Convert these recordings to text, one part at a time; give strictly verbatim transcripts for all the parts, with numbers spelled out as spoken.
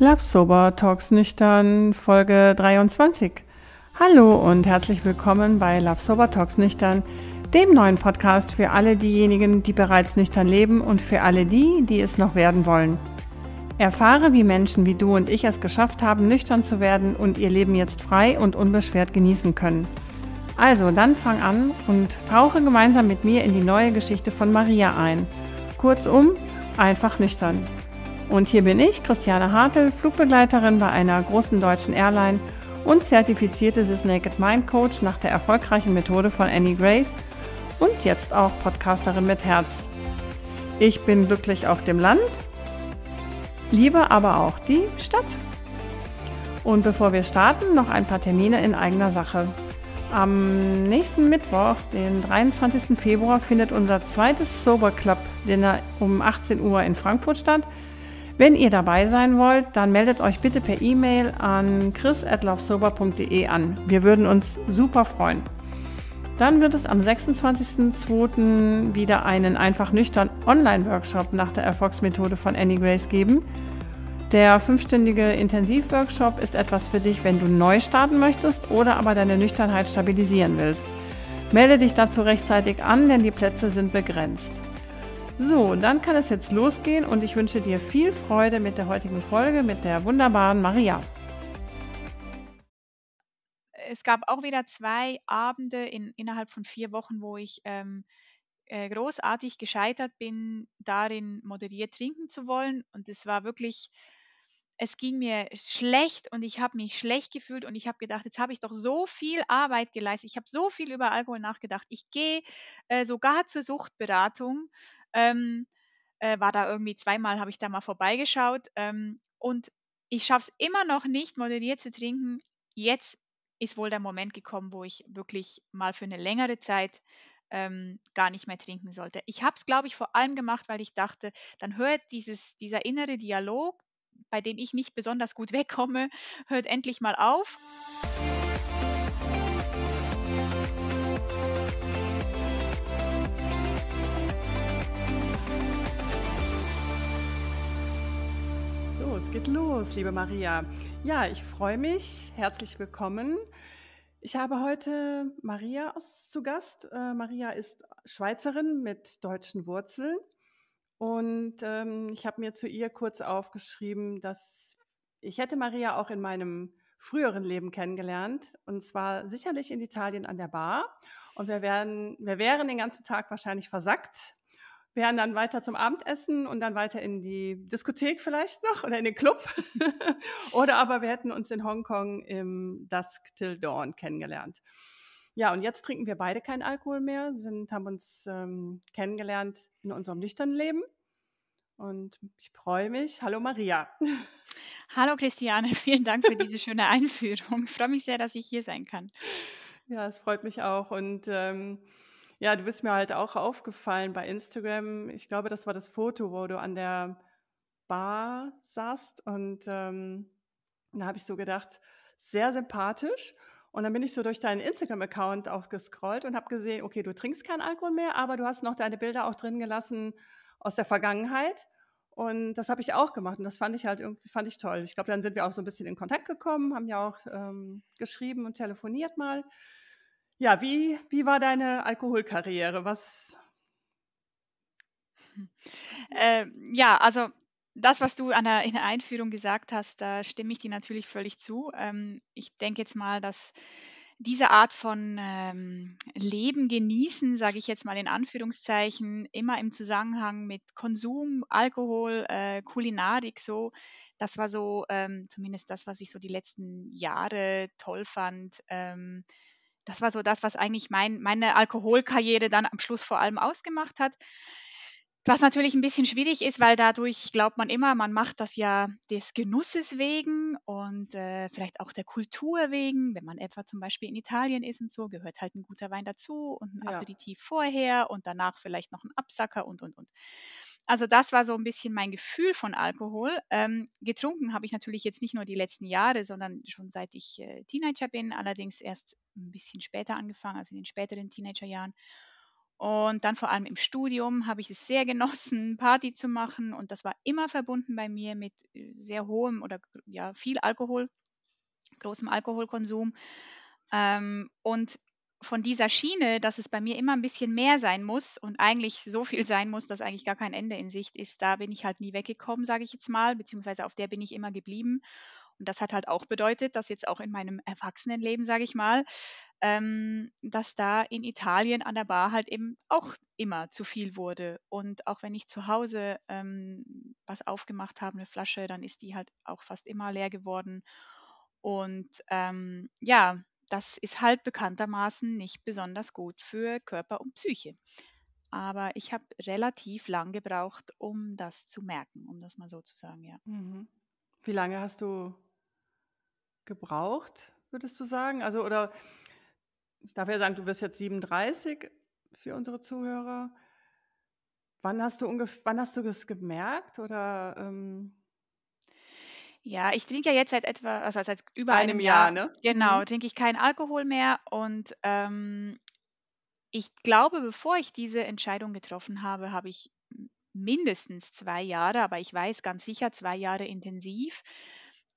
Love Sober Talks Nüchtern, Folge dreiundzwanzig. Hallo und herzlich willkommen bei Love Sober Talks Nüchtern, dem neuen Podcast für alle diejenigen, die bereits nüchtern leben und für alle die, die es noch werden wollen. Erfahre, wie Menschen wie du und ich es geschafft haben, nüchtern zu werden und ihr Leben jetzt frei und unbeschwert genießen können. Also, dann fang an und tauche gemeinsam mit mir in die neue Geschichte von Maria ein. Kurzum, einfach nüchtern. Und hier bin ich, Christiane Hartl, Flugbegleiterin bei einer großen deutschen Airline und zertifizierte This Naked Mind Coach nach der erfolgreichen Methode von Annie Grace und jetzt auch Podcasterin mit Herz. Ich bin glücklich auf dem Land, liebe aber auch die Stadt. Und bevor wir starten, noch ein paar Termine in eigener Sache. Am nächsten Mittwoch, den dreiundzwanzigsten Februar, findet unser zweites Sober Club Dinner um achtzehn Uhr in Frankfurt statt. Wenn ihr dabei sein wollt, dann meldet euch bitte per E-Mail an chris at lovesober punkt de an. Wir würden uns super freuen. Dann wird es am sechsundzwanzigsten zweiten wieder einen einfach nüchtern Online-Workshop nach der Erfolgsmethode von Annie Grace geben. Der fünfstündige Intensivworkshop ist etwas für dich, wenn du neu starten möchtest oder aber deine Nüchternheit stabilisieren willst. Melde dich dazu rechtzeitig an, denn die Plätze sind begrenzt. So, dann kann es jetzt losgehen und ich wünsche dir viel Freude mit der heutigen Folge mit der wunderbaren Maria. Es gab auch wieder zwei Abende in, innerhalb von vier Wochen, wo ich ähm, äh, großartig gescheitert bin, darin moderiert trinken zu wollen. Und es war wirklich, es ging mir schlecht und ich habe mich schlecht gefühlt und ich habe gedacht, jetzt habe ich doch so viel Arbeit geleistet. Ich habe so viel über Alkohol nachgedacht. Ich gehe äh, sogar zur Suchtberatung. Ähm, äh, war da irgendwie zweimal, habe ich da mal vorbeigeschaut ähm, und ich schaffe es immer noch nicht, moderiert zu trinken. Jetzt ist wohl der Moment gekommen, wo ich wirklich mal für eine längere Zeit ähm, gar nicht mehr trinken sollte. Ich habe es, glaube ich, vor allem gemacht, weil ich dachte, dann hört dieses, dieser innere Dialog, bei dem ich nicht besonders gut wegkomme, hört endlich mal auf. Es geht los, liebe Maria. Ja, ich freue mich. Herzlich willkommen. Ich habe heute Maria zu Gast. Äh, Maria ist Schweizerin mit deutschen Wurzeln und ähm, ich habe mir zu ihr kurz aufgeschrieben, dass ich hätte Maria auch in meinem früheren Leben kennengelernt und zwar sicherlich in Italien an der Bar und wir, werden, wir wären den ganzen Tag wahrscheinlich versackt. Wir wären dann weiter zum Abendessen und dann weiter in die Diskothek vielleicht noch oder in den Club. Oder aber wir hätten uns in Hongkong im Dusk Till Dawn kennengelernt. Ja, und jetzt trinken wir beide keinen Alkohol mehr, sind, haben uns ähm, kennengelernt in unserem nüchternen Leben. Und ich freue mich. Hallo Maria. Hallo Christiane, vielen Dank für diese schöne Einführung. Ich freue mich sehr, dass ich hier sein kann. Ja, es freut mich auch und ähm, ja, du bist mir halt auch aufgefallen bei Instagram. Ich glaube, das war das Foto, wo du an der Bar saßt. Und ähm, da habe ich so gedacht, sehr sympathisch. Und dann bin ich so durch deinen Instagram-Account auch gescrollt und habe gesehen, okay, du trinkst keinen Alkohol mehr, aber du hast noch deine Bilder auch drin gelassen aus der Vergangenheit. Und das habe ich auch gemacht. Und das fand ich halt irgendwie fand ich toll. Ich glaube, dann sind wir auch so ein bisschen in Kontakt gekommen, haben ja auch ähm, geschrieben und telefoniert mal. Ja, wie, wie war deine Alkoholkarriere? Was? Äh, ja, also das, was du an der, in der Einführung gesagt hast, da stimme ich dir natürlich völlig zu. Ähm, ich denke jetzt mal, dass diese Art von ähm, Leben genießen, sage ich jetzt mal in Anführungszeichen, immer im Zusammenhang mit Konsum, Alkohol, äh, Kulinarik so, das war so ähm, zumindest das, was ich so die letzten Jahre toll fand. Ähm, Das war so das, was eigentlich mein, meine Alkoholkarriere dann am Schluss vor allem ausgemacht hat. Was natürlich ein bisschen schwierig ist, weil dadurch glaubt man immer, man macht das ja des Genusses wegen und äh, vielleicht auch der Kultur wegen. Wenn man etwa zum Beispiel in Italien ist und so, gehört halt ein guter Wein dazu und ein Aperitif vorher und danach vielleicht noch ein Absacker und, und, und. Also das war so ein bisschen mein Gefühl von Alkohol. Ähm, getrunken habe ich natürlich jetzt nicht nur die letzten Jahre, sondern schon seit ich äh, Teenager bin, allerdings erst ein bisschen später angefangen, also in den späteren Teenagerjahren. Und dann vor allem im Studium habe ich es sehr genossen, Party zu machen. Und das war immer verbunden bei mir mit sehr hohem oder ja, viel Alkohol, großem Alkoholkonsum. Ähm, und von dieser Schiene, dass es bei mir immer ein bisschen mehr sein muss und eigentlich so viel sein muss, dass eigentlich gar kein Ende in Sicht ist, da bin ich halt nie weggekommen, sage ich jetzt mal, beziehungsweise auf der bin ich immer geblieben. Und das hat halt auch bedeutet, dass jetzt auch in meinem Erwachsenenleben, sage ich mal, ähm, dass da in Italien an der Bar halt eben auch immer zu viel wurde. Und auch wenn ich zu Hause ähm, was aufgemacht habe, eine Flasche, dann ist die halt auch fast immer leer geworden. Und ähm, ja, das ist halt bekanntermaßen nicht besonders gut für Körper und Psyche. Aber ich habe relativ lang gebraucht, um das zu merken, um das mal so zu sagen, ja. Mhm. Wie lange hast du gebraucht, würdest du sagen? Also, oder ich darf ja sagen, du bist jetzt siebenunddreißig für unsere Zuhörer. Wann hast du ungefähr, wann hast du das gemerkt? Oder, ähm ja, ich trinke ja jetzt seit etwa, also seit über einem, einem Jahr, Jahr, ne? Genau, mhm. trinke ich keinen Alkohol mehr. Und ähm, ich glaube, bevor ich diese Entscheidung getroffen habe, habe ich mindestens zwei Jahre, aber ich weiß ganz sicher, zwei Jahre intensiv,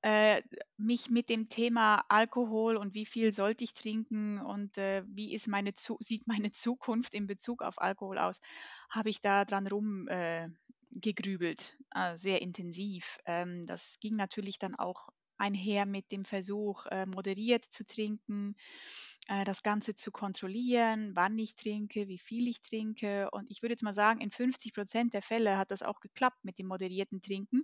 äh, mich mit dem Thema Alkohol und wie viel sollte ich trinken und äh, wie ist meine Zu- sieht meine Zukunft in Bezug auf Alkohol aus, habe ich da dran rum äh, gegrübelt, äh, sehr intensiv. Ähm, das ging natürlich dann auch einher mit dem Versuch, äh, moderiert zu trinken, äh, das Ganze zu kontrollieren, wann ich trinke, wie viel ich trinke. Und ich würde jetzt mal sagen, in fünfzig Prozent der Fälle hat das auch geklappt mit dem moderierten Trinken,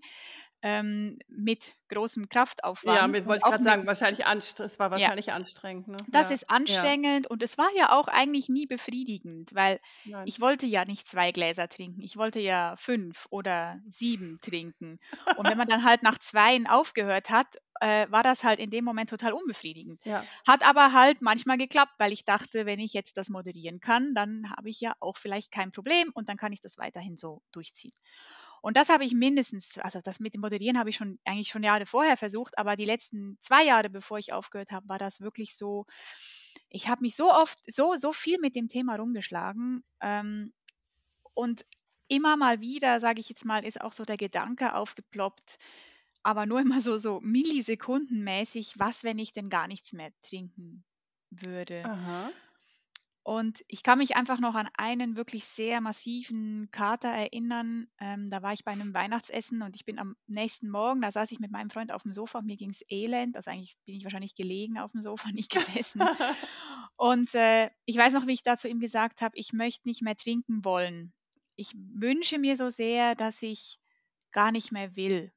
ähm, mit großem Kraftaufwand. Ja, mit, wollte ich gerade sagen, wahrscheinlich anstre- es war wahrscheinlich ja. anstrengend. Ne? Das ja. ist anstrengend ja. und es war ja auch eigentlich nie befriedigend, weil Nein. ich wollte ja nicht zwei Gläser trinken, ich wollte ja fünf oder sieben trinken. Und wenn man dann halt nach zweien aufgehört hat, war das halt in dem Moment total unbefriedigend. Ja. Hat aber halt manchmal geklappt, weil ich dachte, wenn ich jetzt das moderieren kann, dann habe ich ja auch vielleicht kein Problem und dann kann ich das weiterhin so durchziehen. Und das habe ich mindestens, also das mit dem Moderieren habe ich schon eigentlich schon Jahre vorher versucht, aber die letzten zwei Jahre, bevor ich aufgehört habe, war das wirklich so, ich habe mich so oft, so, so viel mit dem Thema rumgeschlagen ähm, und immer mal wieder, sage ich jetzt mal, ist auch so der Gedanke aufgeploppt, aber nur immer so, so millisekundenmäßig, was, wenn ich denn gar nichts mehr trinken würde. Aha. Und ich kann mich einfach noch an einen wirklich sehr massiven Kater erinnern. Ähm, da war ich bei einem Weihnachtsessen und ich bin am nächsten Morgen, da saß ich mit meinem Freund auf dem Sofa und mir ging es elend. Also eigentlich bin ich wahrscheinlich gelegen auf dem Sofa, nicht gesessen. Und äh, ich weiß noch, wie ich da zu ihm gesagt habe, ich möchte nicht mehr trinken wollen. Ich wünsche mir so sehr, dass ich gar nicht mehr will.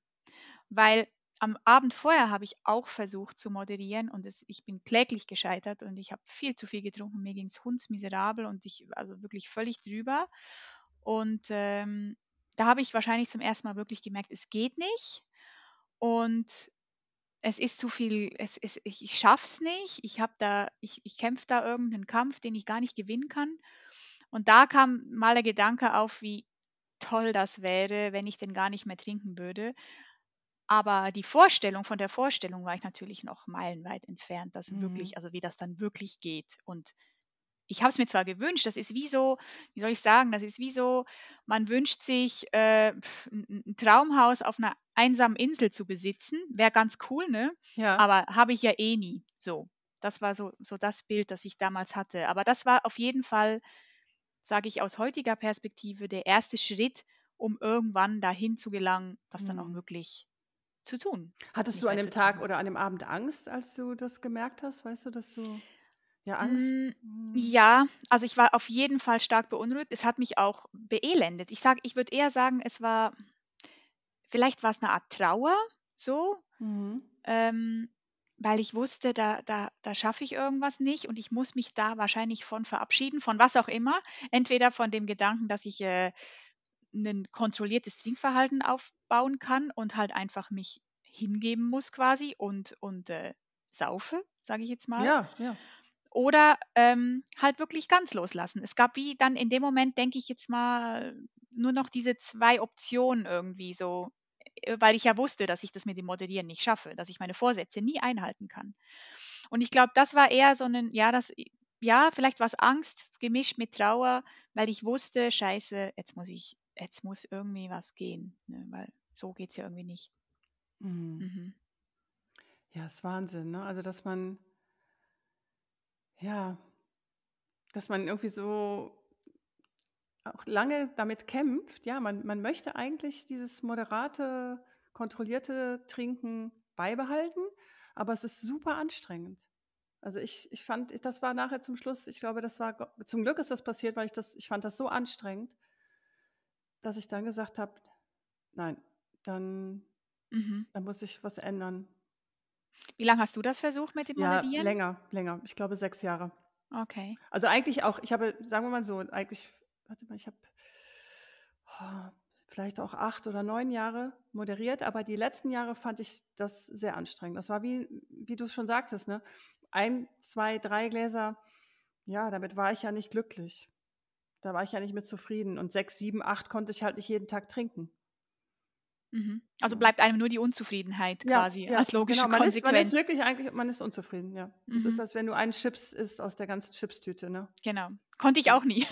Weil am Abend vorher habe ich auch versucht zu moderieren und es, ich bin kläglich gescheitert und ich habe viel zu viel getrunken. Mir ging es hundsmiserabel und ich also wirklich völlig drüber. Und ähm, da habe ich wahrscheinlich zum ersten Mal wirklich gemerkt, es geht nicht und es ist zu viel, es, es, ich, ich schaffe es nicht. Ich, ich, ich kämpfe da irgendeinen Kampf, den ich gar nicht gewinnen kann. Und da kam mal der Gedanke auf, wie toll das wäre, wenn ich denn gar nicht mehr trinken würde. Aber die Vorstellung, von der Vorstellung war ich natürlich noch meilenweit entfernt, dass mhm. wirklich, also wie das dann wirklich geht. Und ich habe es mir zwar gewünscht, das ist wie so, wie soll ich sagen, das ist wie so, man wünscht sich, äh, ein Traumhaus auf einer einsamen Insel zu besitzen, wäre ganz cool, ne? Ja. Aber habe ich ja eh nie. So, das war so, so das Bild, das ich damals hatte. Aber das war auf jeden Fall, sage ich aus heutiger Perspektive, der erste Schritt, um irgendwann dahin zu gelangen, dass mhm. dann auch wirklich zu tun. Hattest du an dem Tag oder an dem Abend Angst, als du das gemerkt hast? Weißt du, dass du ja Angst? Ja, also ich war auf jeden Fall stark beunruhigt. Es hat mich auch beelendet. Ich sage, ich würde eher sagen, es war, vielleicht war es eine Art Trauer, so, mhm. ähm, weil ich wusste, da, da, da schaffe ich irgendwas nicht und ich muss mich da wahrscheinlich von verabschieden, von was auch immer. Entweder von dem Gedanken, dass ich äh, ein kontrolliertes Trinkverhalten aufbauen kann und halt einfach mich hingeben muss quasi und, und äh, saufe, sage ich jetzt mal. Ja, ja. Oder ähm, halt wirklich ganz loslassen. Es gab wie dann in dem Moment, denke ich jetzt mal, nur noch diese zwei Optionen irgendwie so, weil ich ja wusste, dass ich das mit dem Moderieren nicht schaffe, dass ich meine Vorsätze nie einhalten kann. Und ich glaube, das war eher so ein, ja, das ja, vielleicht war es Angst gemischt mit Trauer, weil ich wusste, scheiße, jetzt muss ich, jetzt muss irgendwie was gehen, ne? Weil so geht es ja irgendwie nicht. Mhm. Mhm. Ja, ist Wahnsinn, ne? Also, dass man, ja, dass man irgendwie so auch lange damit kämpft. Ja, man, man möchte eigentlich dieses moderate, kontrollierte Trinken beibehalten, aber es ist super anstrengend. Also ich, ich fand, das war nachher zum Schluss, ich glaube, das war, zum Glück ist das passiert, weil ich das, ich fand das so anstrengend, dass ich dann gesagt habe, nein, dann, mhm. dann muss ich was ändern. Wie lange hast du das versucht mit dem Moderieren? Ja, länger, länger. Ich glaube sechs Jahre. Okay. Also eigentlich auch, ich habe, sagen wir mal so, eigentlich, warte mal, ich habe oh, vielleicht auch acht oder neun Jahre moderiert, aber die letzten Jahre fand ich das sehr anstrengend. Das war wie, wie du schon sagtest, ne? Ein, zwei, drei Gläser, ja, damit war ich ja nicht glücklich. Da war ich ja nicht mit zufrieden. Und sechs, sieben, acht konnte ich halt nicht jeden Tag trinken. Mhm. Also bleibt einem nur die Unzufriedenheit ja, quasi ja, als logische genau. man Konsequenz. Ist, man ist wirklich eigentlich, man ist unzufrieden, ja. Es mhm. ist, als wenn du einen Chips isst aus der ganzen Chipstüte, ne? Genau. Konnte ich auch nie.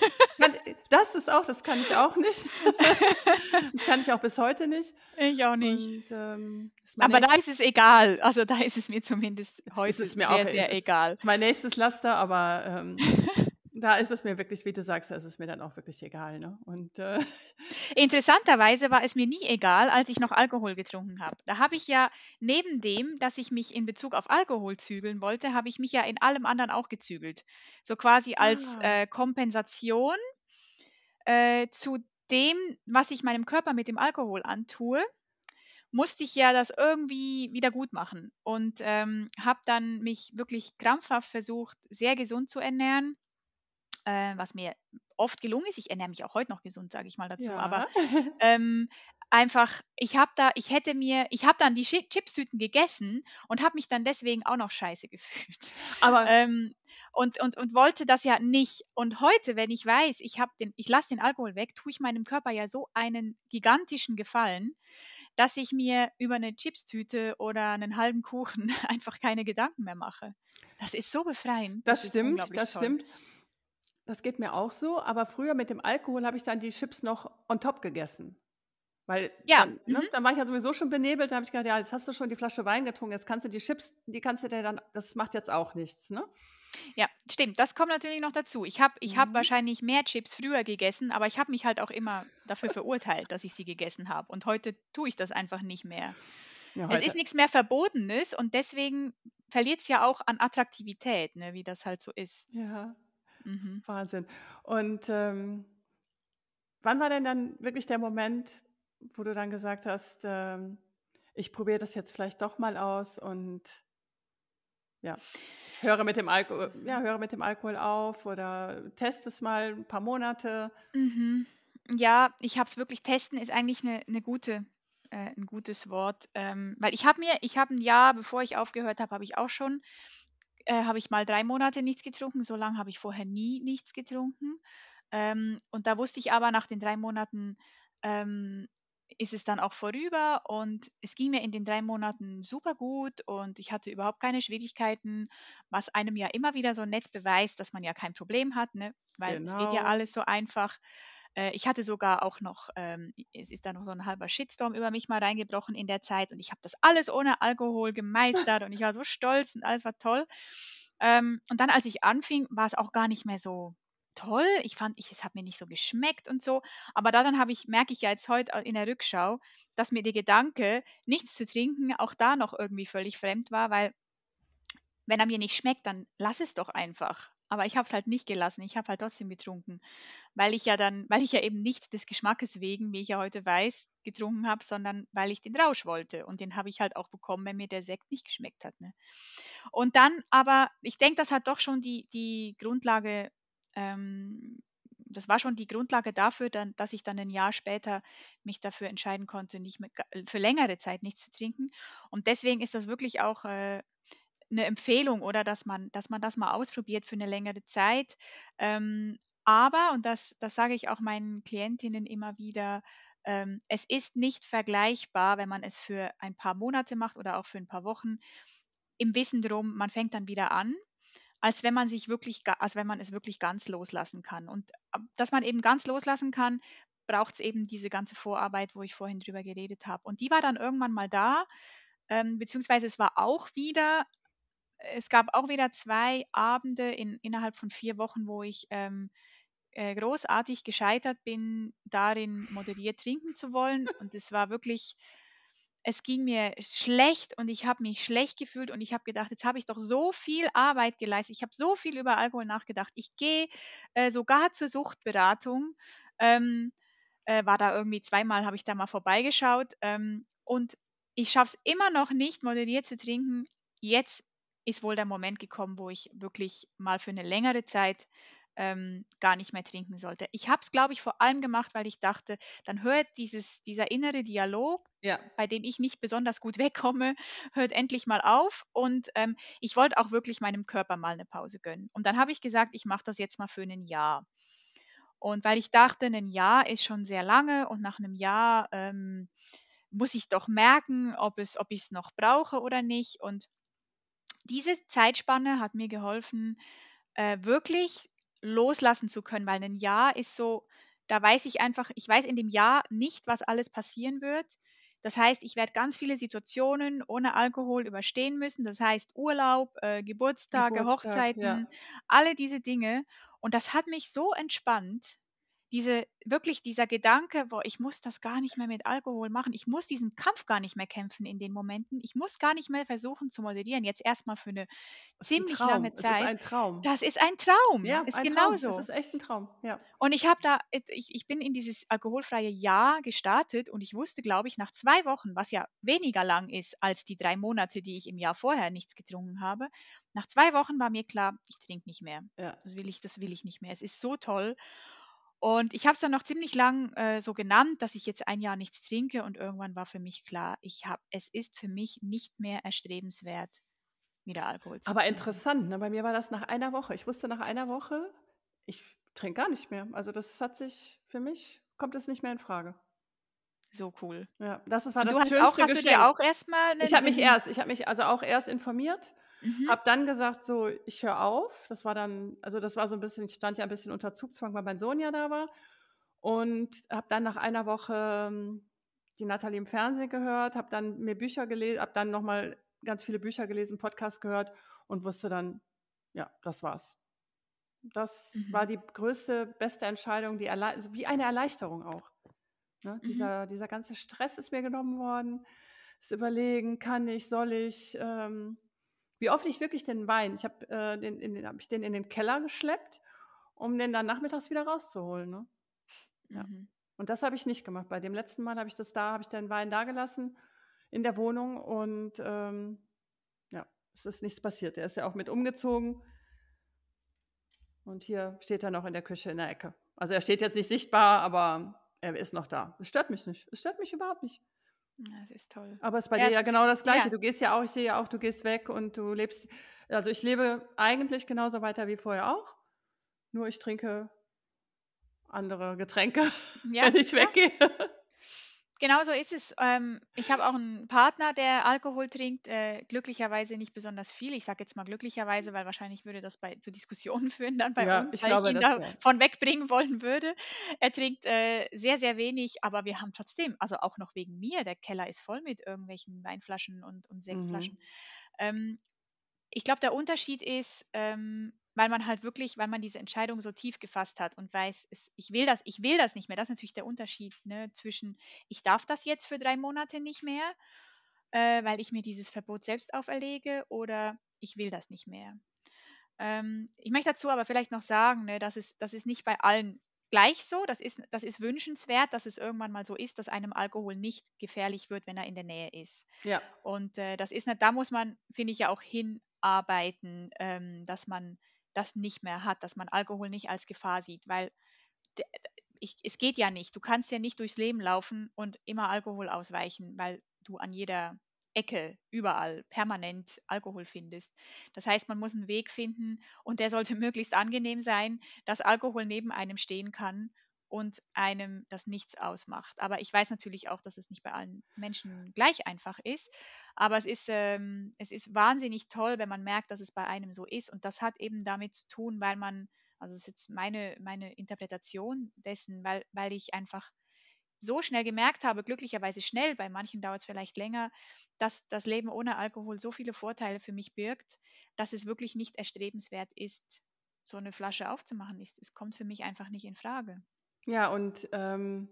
Das ist auch, das kann ich auch nicht. Das kann ich auch bis heute nicht. Ich auch nicht. Und, ähm, aber da ist es egal. Also da ist es mir zumindest heute ist es mir sehr, auch, sehr ist egal. Mein nächstes Laster, aber ähm, da ist es mir wirklich, wie du sagst, da ist es mir dann auch wirklich egal. Ne? Und, äh interessanterweise war es mir nie egal, als ich noch Alkohol getrunken habe. Da habe ich ja neben dem, dass ich mich in Bezug auf Alkohol zügeln wollte, habe ich mich ja in allem anderen auch gezügelt. So quasi als ah. äh, Kompensation äh, zu dem, was ich meinem Körper mit dem Alkohol antue, musste ich ja das irgendwie wieder gut machen. Und ähm, habe dann mich wirklich krampfhaft versucht, sehr gesund zu ernähren. Äh, was mir oft gelungen ist, ich ernähre mich auch heute noch gesund, sage ich mal dazu, ja. aber ähm, einfach, ich habe da, ich hätte mir, ich habe dann die Chipstüten gegessen und habe mich dann deswegen auch noch scheiße gefühlt. Aber ähm, und, und, und wollte das ja nicht. Und heute, wenn ich weiß, ich habe den, ich lasse den Alkohol weg, tue ich meinem Körper ja so einen gigantischen Gefallen, dass ich mir über eine Chipstüte oder einen halben Kuchen einfach keine Gedanken mehr mache. Das ist so befreiend. Das, das stimmt, das toll. stimmt. Das geht mir auch so, aber früher mit dem Alkohol habe ich dann die Chips noch on top gegessen. Weil ja, dann, ne, dann war ich ja sowieso schon benebelt, da habe ich gedacht, ja, jetzt hast du schon die Flasche Wein getrunken, jetzt kannst du die Chips, die kannst du dir dann, das macht jetzt auch nichts, ne? Ja, stimmt, das kommt natürlich noch dazu. Ich habe ich hab mhm. wahrscheinlich mehr Chips früher gegessen, aber ich habe mich halt auch immer dafür verurteilt, dass ich sie gegessen habe. Und heute tue ich das einfach nicht mehr. Ja, es ist nichts mehr Verbotenes und deswegen verliert es ja auch an Attraktivität, ne, wie das halt so ist. Ja. Mhm. Wahnsinn. Und ähm, wann war denn dann wirklich der Moment, wo du dann gesagt hast, ähm, ich probiere das jetzt vielleicht doch mal aus und ja, höre mit dem Alko- ja, höre mit dem Alkohol auf oder teste es mal ein paar Monate? Mhm. Ja, ich habe es wirklich, testen ist eigentlich eine, eine gute, äh, ein gutes Wort, ähm, weil ich habe mir, ich habe ein Jahr, bevor ich aufgehört habe, habe ich auch schon Äh, habe ich mal drei Monate nichts getrunken, so lange habe ich vorher nie nichts getrunken. Ähm, und da wusste ich aber, nach den drei Monaten ähm, ist es dann auch vorüber und es ging mir in den drei Monaten super gut und ich hatte überhaupt keine Schwierigkeiten, was einem ja immer wieder so nett beweist, dass man ja kein Problem hat, ne? Weil genau. Es geht ja alles so einfach. Ich hatte sogar auch noch, ähm, es ist da noch so ein halber Shitstorm über mich mal reingebrochen in der Zeit und ich habe das alles ohne Alkohol gemeistert und ich war so stolz und alles war toll. Ähm, und dann, als ich anfing, war es auch gar nicht mehr so toll. Ich fand, ich, es hat mir nicht so geschmeckt und so. Aber da dann habe ich, merke ich ja jetzt heute in der Rückschau, dass mir der Gedanke, nichts zu trinken, auch da noch irgendwie völlig fremd war, weil wenn er mir nicht schmeckt, dann lass es doch einfach. Aber ich habe es halt nicht gelassen. Ich habe halt trotzdem getrunken, weil ich ja dann, weil ich ja eben nicht des Geschmackes wegen, wie ich ja heute weiß, getrunken habe, sondern weil ich den Rausch wollte. Und den habe ich halt auch bekommen, wenn mir der Sekt nicht geschmeckt hat. Ne? Und dann aber, ich denke, das hat doch schon die, die Grundlage, ähm, das war schon die Grundlage dafür, dann, dass ich dann ein Jahr später mich dafür entscheiden konnte, nicht mehr, für längere Zeit nichts zu trinken. Und deswegen ist das wirklich auch äh, eine Empfehlung, oder dass man, dass man das mal ausprobiert für eine längere Zeit. Ähm, aber, und das, das sage ich auch meinen Klientinnen immer wieder, ähm, es ist nicht vergleichbar, wenn man es für ein paar Monate macht oder auch für ein paar Wochen, im Wissen drum, man fängt dann wieder an. als wenn man sich wirklich, als wenn man es wirklich ganz loslassen kann. Und dass man eben ganz loslassen kann, braucht es eben diese ganze Vorarbeit, wo ich vorhin drüber geredet habe. Und die war dann irgendwann mal da, ähm, beziehungsweise es war auch wieder, es gab auch wieder zwei Abende in, innerhalb von vier Wochen, wo ich ähm, äh, großartig gescheitert bin, darin moderiert trinken zu wollen. Und es war wirklich, es ging mir schlecht und ich habe mich schlecht gefühlt und ich habe gedacht, jetzt habe ich doch so viel Arbeit geleistet, ich habe so viel über Alkohol nachgedacht, ich gehe äh, sogar zur Suchtberatung, ähm, Äh, war da irgendwie zweimal, habe ich da mal vorbeigeschaut ähm, und ich schaffe es immer noch nicht, moderiert zu trinken. Jetzt ist wohl der Moment gekommen, wo ich wirklich mal für eine längere Zeit ähm, gar nicht mehr trinken sollte. Ich habe es, glaube ich, vor allem gemacht, weil ich dachte, dann hört dieses, dieser innere Dialog, ja, bei dem ich nicht besonders gut wegkomme, hört endlich mal auf und ähm, ich wollte auch wirklich meinem Körper mal eine Pause gönnen. Und dann habe ich gesagt, ich mache das jetzt mal für ein Jahr. Und weil ich dachte, ein Jahr ist schon sehr lange und nach einem Jahr ähm, muss ich doch merken, ob es, ob ich es noch brauche oder nicht. Und diese Zeitspanne hat mir geholfen, äh, wirklich loslassen zu können, weil ein Jahr ist so, da weiß ich einfach, ich weiß in dem Jahr nicht, was alles passieren wird. Das heißt, ich werde ganz viele Situationen ohne Alkohol überstehen müssen. Das heißt Urlaub, äh, Geburtstage, Geburtstag, Hochzeiten, ja, alle diese Dinge. Und das hat mich so entspannt, diese, wirklich dieser Gedanke, boah, ich muss das gar nicht mehr mit Alkohol machen, ich muss diesen Kampf gar nicht mehr kämpfen in den Momenten, ich muss gar nicht mehr versuchen zu moderieren, jetzt erstmal für eine das ziemlich ein lange Zeit. Das ist ein Traum. Das ist ein Traum, ja, ist ein genauso. Traum. Das ist echt ein Traum, ja. Und ich habe da, ich, ich bin in dieses alkoholfreie Jahr gestartet und ich wusste, glaube ich, nach zwei Wochen, was ja weniger lang ist als die drei Monate, die ich im Jahr vorher nichts getrunken habe, nach zwei Wochen war mir klar, ich trinke nicht mehr. Ja. Das will ich, das will ich nicht mehr. Es ist so toll. Und ich habe es dann noch ziemlich lang äh, so genannt, dass ich jetzt ein Jahr nichts trinke und irgendwann war für mich klar, ich hab, es ist für mich nicht mehr erstrebenswert, wieder Alkohol zu trinken. Aber interessant, ne? Bei mir war das nach einer Woche. Ich wusste nach einer Woche, ich trinke gar nicht mehr. Also das hat sich, für mich kommt es nicht mehr in Frage. So cool. Ja, das war das du hast schönste auch, hast Geschenk. Du dir auch erstmal... Ich habe mich erst, ich habe mich also auch erst informiert. Mhm. Hab dann gesagt, so, ich höre auf. Das war dann, also das war so ein bisschen, ich stand ja ein bisschen unter Zugzwang, weil mein Sohn ja da war. Und habe dann nach einer Woche die Nathalie im Fernsehen gehört, habe dann mir Bücher gelesen, habe dann nochmal ganz viele Bücher gelesen, Podcast gehört und wusste dann, ja, das war's. Das mhm. war die größte, beste Entscheidung, die Erle- also wie eine Erleichterung auch. Ne? Mhm. Dieser, dieser ganze Stress ist mir genommen worden. Das Überlegen, kann ich, soll ich, ähm, wie oft ich wirklich den Wein, ich habe äh, den, den, hab ich den in den Keller geschleppt, um den dann nachmittags wieder rauszuholen. Ne? Ja. Mhm. Und das habe ich nicht gemacht. Bei dem letzten Mal habe ich das da, habe ich den Wein da gelassen in der Wohnung und ähm, ja, es ist nichts passiert. Er ist ja auch mit umgezogen und hier steht er noch in der Küche in der Ecke. Also er steht jetzt nicht sichtbar, aber er ist noch da. Es stört mich nicht. Es stört mich überhaupt nicht. Das ist toll. Aber es ist bei ja, dir ja genau das Gleiche. Ja. Du gehst ja auch, ich sehe ja auch, du gehst weg und du lebst, also ich lebe eigentlich genauso weiter wie vorher auch, nur ich trinke andere Getränke, ja, wenn ich ja. weggehe. Genau so ist es. Ähm, ich habe auch einen Partner, der Alkohol trinkt, äh, glücklicherweise nicht besonders viel. Ich sage jetzt mal glücklicherweise, weil wahrscheinlich würde das bei, zu Diskussionen führen dann bei ja, uns, ich weil glaube, ich ihn davon ja. wegbringen wollen würde. Er trinkt äh, sehr, sehr wenig, aber wir haben trotzdem, also auch noch wegen mir, der Keller ist voll mit irgendwelchen Weinflaschen und, und Sektflaschen. Mhm. Ähm, ich glaube, der Unterschied ist, ähm, weil man halt wirklich, weil man diese Entscheidung so tief gefasst hat und weiß, es, ich will das, ich will das nicht mehr. Das ist natürlich der Unterschied, ne, zwischen, ich darf das jetzt für drei Monate nicht mehr, äh, weil ich mir dieses Verbot selbst auferlege, oder ich will das nicht mehr. Ähm, ich möchte dazu aber vielleicht noch sagen, ne, dass es, das ist nicht bei allen gleich so. Das ist, das ist wünschenswert, dass es irgendwann mal so ist, dass einem Alkohol nicht gefährlich wird, wenn er in der Nähe ist. Ja. Und äh, das ist, da muss man, finde ich, ja auch hinarbeiten, ähm, dass man das nicht mehr hat, dass man Alkohol nicht als Gefahr sieht, weil ich, es geht ja nicht. Du kannst ja nicht durchs Leben laufen und immer Alkohol ausweichen, weil du an jeder Ecke, überall, permanent Alkohol findest. Das heißt, man muss einen Weg finden und der sollte möglichst angenehm sein, dass Alkohol neben einem stehen kann und einem das nichts ausmacht. Aber ich weiß natürlich auch, dass es nicht bei allen Menschen gleich einfach ist. Aber es ist, ähm, es ist wahnsinnig toll, wenn man merkt, dass es bei einem so ist. Und das hat eben damit zu tun, weil man, also das ist jetzt meine, meine Interpretation dessen, weil, weil ich einfach so schnell gemerkt habe, glücklicherweise schnell, bei manchen dauert es vielleicht länger, dass das Leben ohne Alkohol so viele Vorteile für mich birgt, dass es wirklich nicht erstrebenswert ist, so eine Flasche aufzumachen. Es, es kommt für mich einfach nicht in Frage. Ja, und ähm,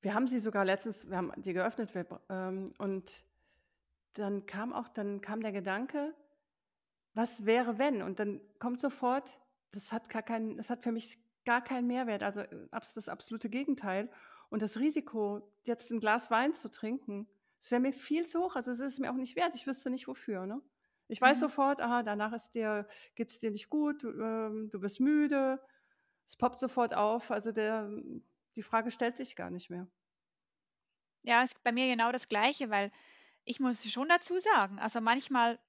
wir haben sie sogar letztens, wir haben die geöffnet ähm, und dann kam auch, dann kam der Gedanke, was wäre, wenn? Und dann kommt sofort, das hat gar keinen, das hat für mich gar keinen Mehrwert, also das absolute Gegenteil. Und das Risiko, jetzt ein Glas Wein zu trinken, das wäre mir viel zu hoch. Also es ist mir auch nicht wert. Ich wüsste nicht, wofür. Ne? Ich weiß mhm. sofort, aha, danach ist dir, geht es dir nicht gut, du, ähm, du bist müde, es poppt sofort auf. Also der, die Frage stellt sich gar nicht mehr. Ja, ist bei mir genau das Gleiche, weil ich muss schon dazu sagen, also manchmal,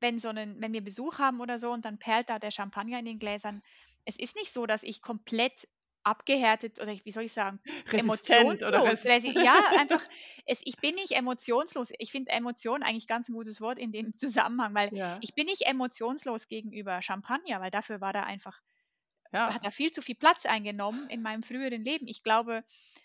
wenn, so einen, wenn wir Besuch haben oder so und dann perlt da der Champagner in den Gläsern, es ist nicht so, dass ich komplett abgehärtet oder wie soll ich sagen, resistent emotionslos. Oder ja, einfach, es, ich bin nicht emotionslos. Ich finde Emotion eigentlich ganz ein gutes Wort in dem Zusammenhang, weil ja. ich bin nicht emotionslos gegenüber Champagner, weil dafür war da einfach, ja. hat da viel zu viel Platz eingenommen in meinem früheren Leben. Ich glaube,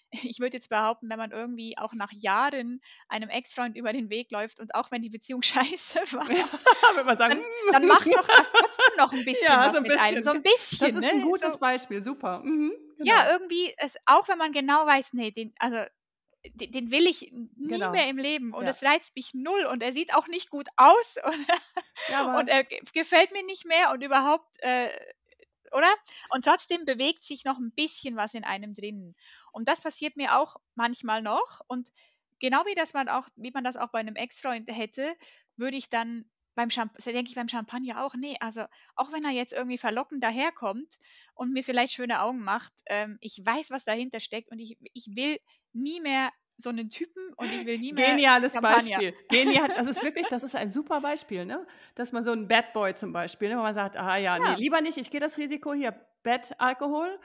ich würde jetzt behaupten, wenn man irgendwie auch nach Jahren einem Ex-Freund über den Weg läuft und auch wenn die Beziehung scheiße war, ja, würde man sagen, dann, dann macht doch das trotzdem noch ein bisschen ja, was so ein mit bisschen. einem. So ein bisschen. Das ist ein gutes so. Beispiel, super. Mhm, genau. Ja, irgendwie, es, auch wenn man genau weiß, nee, den, also, den, den will ich nie genau. mehr im Leben und es ja. reizt mich null und er sieht auch nicht gut aus und, ja, und er gefällt mir nicht mehr und überhaupt... Äh, Oder? Und trotzdem bewegt sich noch ein bisschen was in einem drin. Und das passiert mir auch manchmal noch. Und genau wie, das man, auch, wie man das auch bei einem Ex-Freund hätte, würde ich dann, beim Champ- denke ich beim Champagner auch, nee, also auch wenn er jetzt irgendwie verlockend daherkommt und mir vielleicht schöne Augen macht, ähm, ich weiß, was dahinter steckt und ich, ich will nie mehr so einen Typen und ich will nie mehr Geniales Champagner. Beispiel. Genial, das ist wirklich, das ist ein super Beispiel, ne? Dass man so einen Bad Boy zum Beispiel, ne? Wo man sagt, ah ja, ja. nee, lieber nicht, ich gehe das Risiko hier, Bad Alkohol,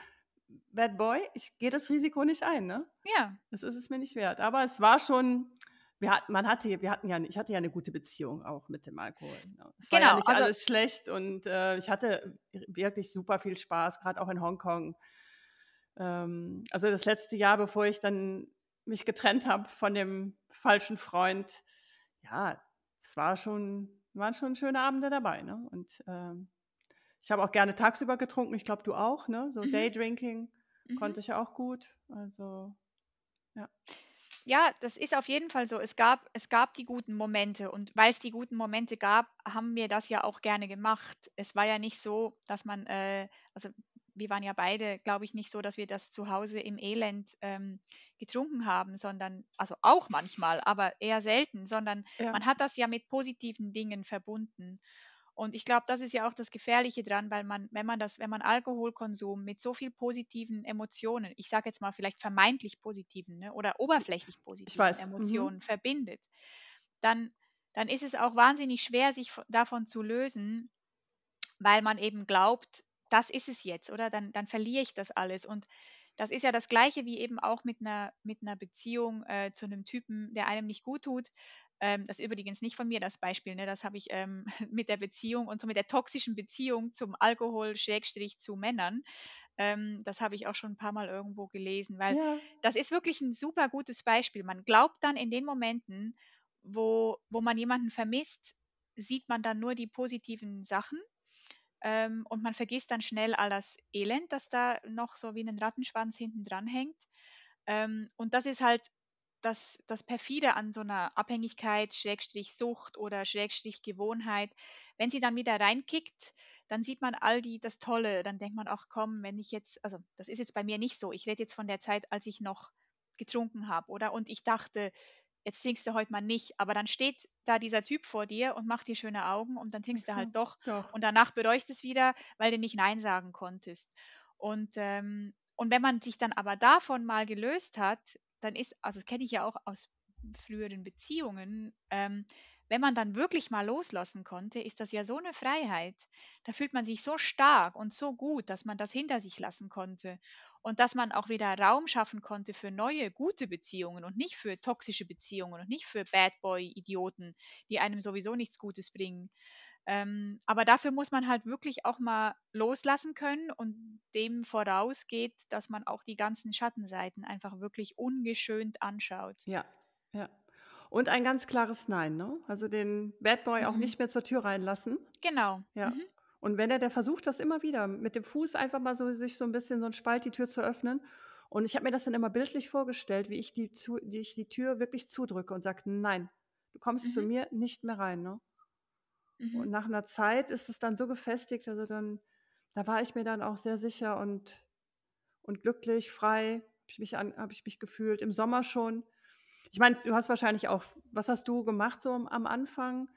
Bad Boy, ich gehe das Risiko nicht ein, ne? Ja. Das ist es mir nicht wert. Aber es war schon, wir hat, man hatte, wir hatten ja, ich hatte ja eine gute Beziehung auch mit dem Alkohol. Ne? Es war genau, ja nicht also, alles schlecht und äh, ich hatte wirklich super viel Spaß, gerade auch in Hongkong. Ähm, also das letzte Jahr, bevor ich dann mich getrennt habe von dem falschen Freund, ja, es war schon, waren schon schöne Abende dabei, ne? Und ähm, ich habe auch gerne tagsüber getrunken, ich glaube, du auch, ne? So mhm. Daydrinking mhm. konnte ich auch gut, also, ja. Ja, das ist auf jeden Fall so. Es gab, es gab die guten Momente und weil es die guten Momente gab, haben wir das ja auch gerne gemacht. Es war ja nicht so, dass man, äh, also wir waren ja beide, glaube ich, nicht so, dass wir das zu Hause im Elend ähm, getrunken haben, sondern, also auch manchmal, aber eher selten, sondern ja. man hat das ja mit positiven Dingen verbunden. Und ich glaube, das ist ja auch das Gefährliche dran, weil man, wenn man das, wenn man Alkoholkonsum mit so viel positiven Emotionen, ich sage jetzt mal vielleicht vermeintlich positiven, ne, oder oberflächlich positiven Emotionen mhm. verbindet, dann, dann ist es auch wahnsinnig schwer, sich davon zu lösen, weil man eben glaubt, das ist es jetzt, oder? Dann, dann verliere ich das alles. Und das ist ja das Gleiche wie eben auch mit einer, mit einer Beziehung äh, zu einem Typen, der einem nicht gut tut. Ähm, das ist übrigens nicht von mir das Beispiel, ne? Das habe ich ähm, mit der Beziehung und so mit der toxischen Beziehung zum Alkohol Schrägstrich zu Männern. Ähm, das habe ich auch schon ein paar Mal irgendwo gelesen, weil ja. das ist wirklich ein super gutes Beispiel. Man glaubt dann in den Momenten, wo, wo man jemanden vermisst, sieht man dann nur die positiven Sachen. Und man vergisst dann schnell all das Elend, das da noch so wie ein Rattenschwanz hinten dran hängt. Und das ist halt das, das Perfide an so einer Abhängigkeit, Schrägstrich Sucht oder Schrägstrich Gewohnheit. Wenn sie dann wieder reinkickt, dann sieht man all die, das Tolle. Dann denkt man auch, komm, wenn ich jetzt, also das ist jetzt bei mir nicht so. Ich rede jetzt von der Zeit, als ich noch getrunken habe, oder? Und ich dachte, jetzt trinkst du heute mal nicht, aber dann steht da dieser Typ vor dir und macht dir schöne Augen und dann trinkst so, du halt doch, doch und danach bereust es wieder, weil du nicht Nein sagen konntest. Und, ähm, und wenn man sich dann aber davon mal gelöst hat, dann ist, also das kenne ich ja auch aus früheren Beziehungen, ähm, wenn man dann wirklich mal loslassen konnte, ist das ja so eine Freiheit. Da fühlt man sich so stark und so gut, dass man das hinter sich lassen konnte und dass man auch wieder Raum schaffen konnte für neue, gute Beziehungen und nicht für toxische Beziehungen und nicht für Bad Boy-Idioten, die einem sowieso nichts Gutes bringen. Ähm, aber dafür muss man halt wirklich auch mal loslassen können und dem vorausgeht, dass man auch die ganzen Schattenseiten einfach wirklich ungeschönt anschaut. Ja, ja. Und ein ganz klares Nein, ne? Also den Bad Boy mhm. auch nicht mehr zur Tür reinlassen. Genau. Ja. Mhm. Und wenn er, der versucht das immer wieder, mit dem Fuß einfach mal so, sich so ein bisschen so ein Spalt die Tür zu öffnen. Und ich habe mir das dann immer bildlich vorgestellt, wie ich die, zu, die, ich die Tür wirklich zudrücke und sage, nein, du kommst mhm. zu mir nicht mehr rein, ne? Mhm. Und nach einer Zeit ist es dann so gefestigt, also dann, da war ich mir dann auch sehr sicher und, und glücklich, frei, habe ich mich gefühlt, im Sommer schon. Ich meine, du hast wahrscheinlich auch, was hast du gemacht so am Anfang,